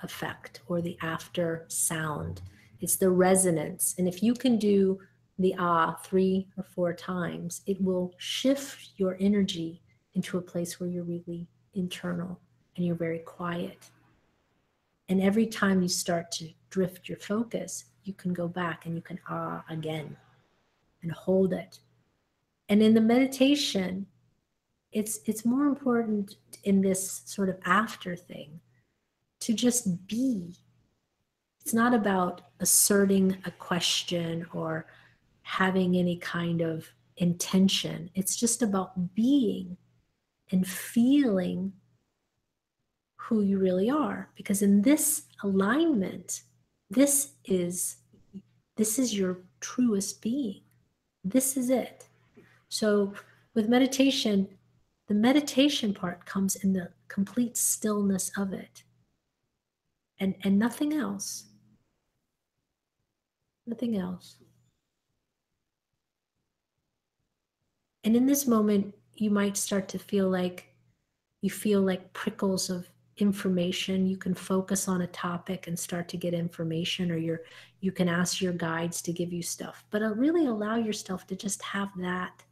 effect or the after sound. It's the resonance. And if you can do the ah three or four times, it will shift your energy into a place where you're really internal and you're very quiet. And every time you start to drift your focus, you can go back and you can ah again and hold it. And in the meditation, it's, it's more important in this sort of after thing to just be. It's not about asserting a question or having any kind of intention. It's just about being and feeling who you really are. Because in this alignment, this is, this is your truest being. This is it. So with meditation, the meditation part comes in the complete stillness of it, and, and nothing else. Nothing else. And in this moment, you might start to feel like, you feel like prickles of information. You can focus on a topic and start to get information, or you're, you can ask your guides to give you stuff, but really allow yourself to just have that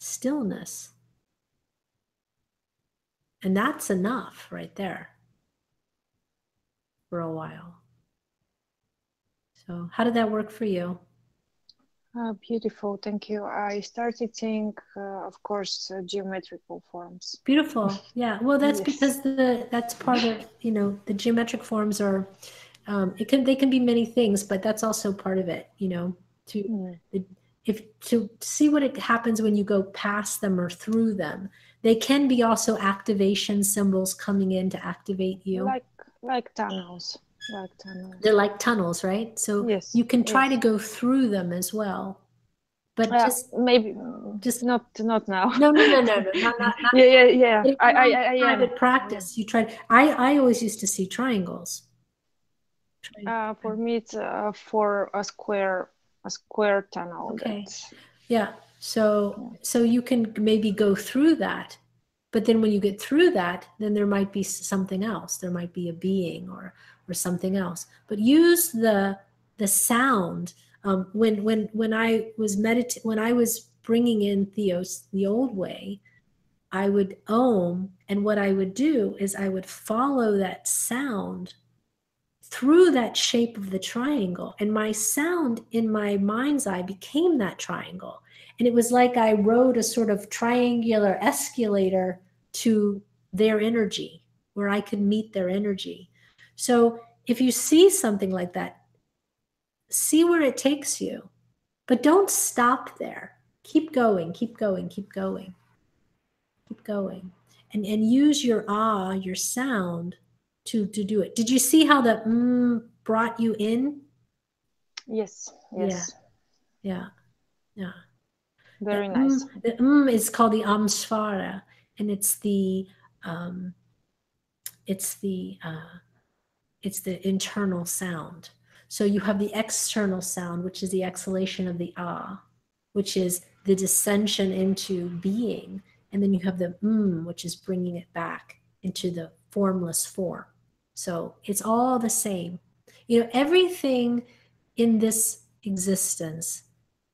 stillness. And that's enough right there for a while. So how did that work for you? Uh, beautiful, thank you. I started seeing, uh, of course, uh, geometrical forms. Beautiful, yeah. Well, that's yes. because the that's part of, you know, the geometric forms are, um, it can they can be many things, but that's also part of it, you know, to mm. the, if to see what it happens when you go past them or through them. They can be also activation symbols coming in to activate you, like like tunnels. Like tunnels. They're like tunnels, right? So yes, you can try yes. to go through them as well, but uh, just maybe just not not now. No, no, no, no, no. Not, not, not. Yeah, yeah, yeah. If I, I, I, private yeah. practice. You try. I, I always used to see triangles. Uh, for me, it's uh, for a square, a square tunnel. Okay. That's... Yeah. So, so you can maybe go through that. But then when you get through that, then there might be something else. There might be a being or or something else. But use the the sound. Um, when when when I was medit when I was bringing in Theos the old way, I would om, and what I would do is I would follow that sound through that shape of the triangle, and my sound in my mind's eye became that triangle. And it was like I rode a sort of triangular escalator to their energy, where I could meet their energy. So if you see something like that, see where it takes you, but don't stop there. Keep going, keep going, keep going, keep going. And, and use your ah, your sound to, to do it. Did you see how the mm brought you in? Yes, yes. Yeah, yeah, yeah. Very the nice. Um, the um is called the Amsvara, and it's the um, it's the uh, it's the internal sound. So you have the external sound, which is the exhalation of the ah, which is the descension into being, and then you have the um, which is bringing it back into the formless form. So it's all the same. You know, everything in this existence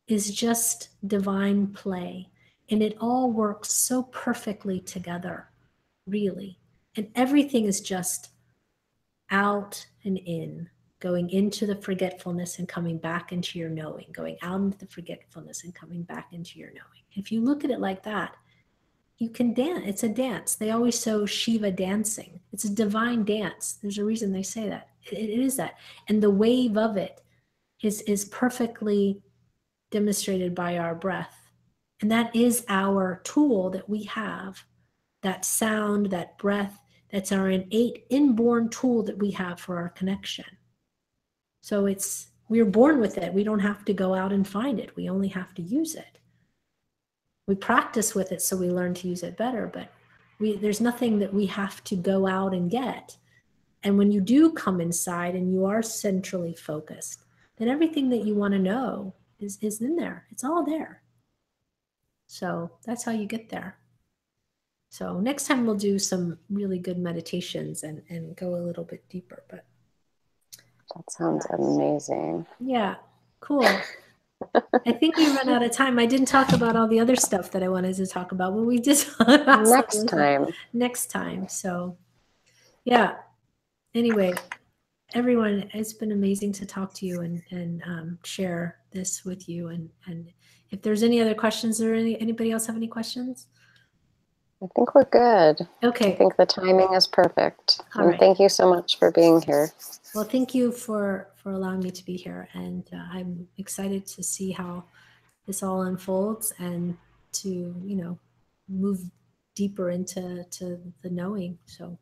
is just divine play, and it all works so perfectly together, really. And everything is just out and in, going into the forgetfulness and coming back into your knowing, going out into the forgetfulness and coming back into your knowing. If you look at it like that, you can dance. It's a dance. They always show Shiva dancing. It's a divine dance. There's a reason they say that. It, it is that. And the wave of it is, is perfectly demonstrated by our breath. And that is our tool that we have, that sound, that breath, that's our innate inborn tool that we have for our connection. So it's, we're born with it. We don't have to go out and find it. We only have to use it. We practice with it so we learn to use it better, but we, there's nothing that we have to go out and get. And when you do come inside and you are centrally focused, then everything that you want to know is, is in there. It's all there. So that's how you get there. So next time we'll do some really good meditations and, and go a little bit deeper, but That sounds amazing. Yeah, cool. I think we run out of time. I didn't talk about all the other stuff that I wanted to talk about, but we did next time. Next time. So, yeah. Anyway, everyone, it's been amazing to talk to you and and um, share this with you. And and if there's any other questions, or any anybody else have any questions? I think we're good. Okay. I think the timing is perfect. All and right. Thank you so much for being here. Well, thank you for, for allowing me to be here. And uh, I'm excited to see how this all unfolds and to, you know, move deeper into to the knowing. So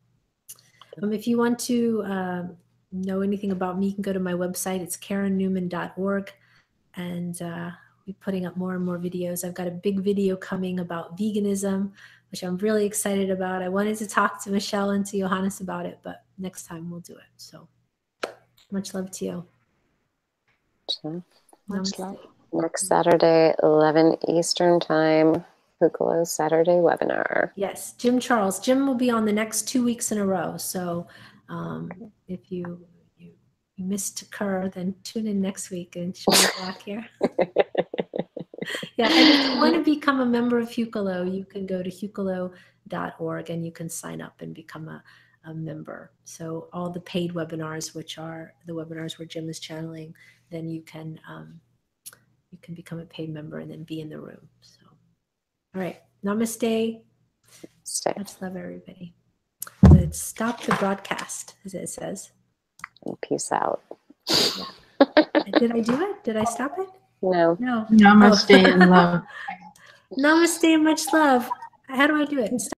um, if you want to uh, know anything about me, you can go to my website. It's Karen Newman dot org. And uh, we're putting up more and more videos. I've got a big video coming about veganism, which I'm really excited about. I wanted to talk to Michelle and to Johannes about it, but next time we'll do it. So much love to you. Sure. Much love. Next Saturday, eleven Eastern time, Hucolo Saturday webinar. Yes, Jim Charles. Jim will be on the next two weeks in a row. So um, if you, you missed Kerr, then tune in next week and she'll be back here. Yeah, and if you want to become a member of Hucolo, you can go to Hucolo dot org and you can sign up and become a, a member. So all the paid webinars, which are the webinars where Jim is channeling, then you can um, you can become a paid member and then be in the room. So, all right, namaste. Namaste. Much love, everybody. Let's stop the broadcast, as it says. And peace out. Yeah. Did I do it? Did I stop it? No. No. Namaste and love. Namaste and much love. How do I do it?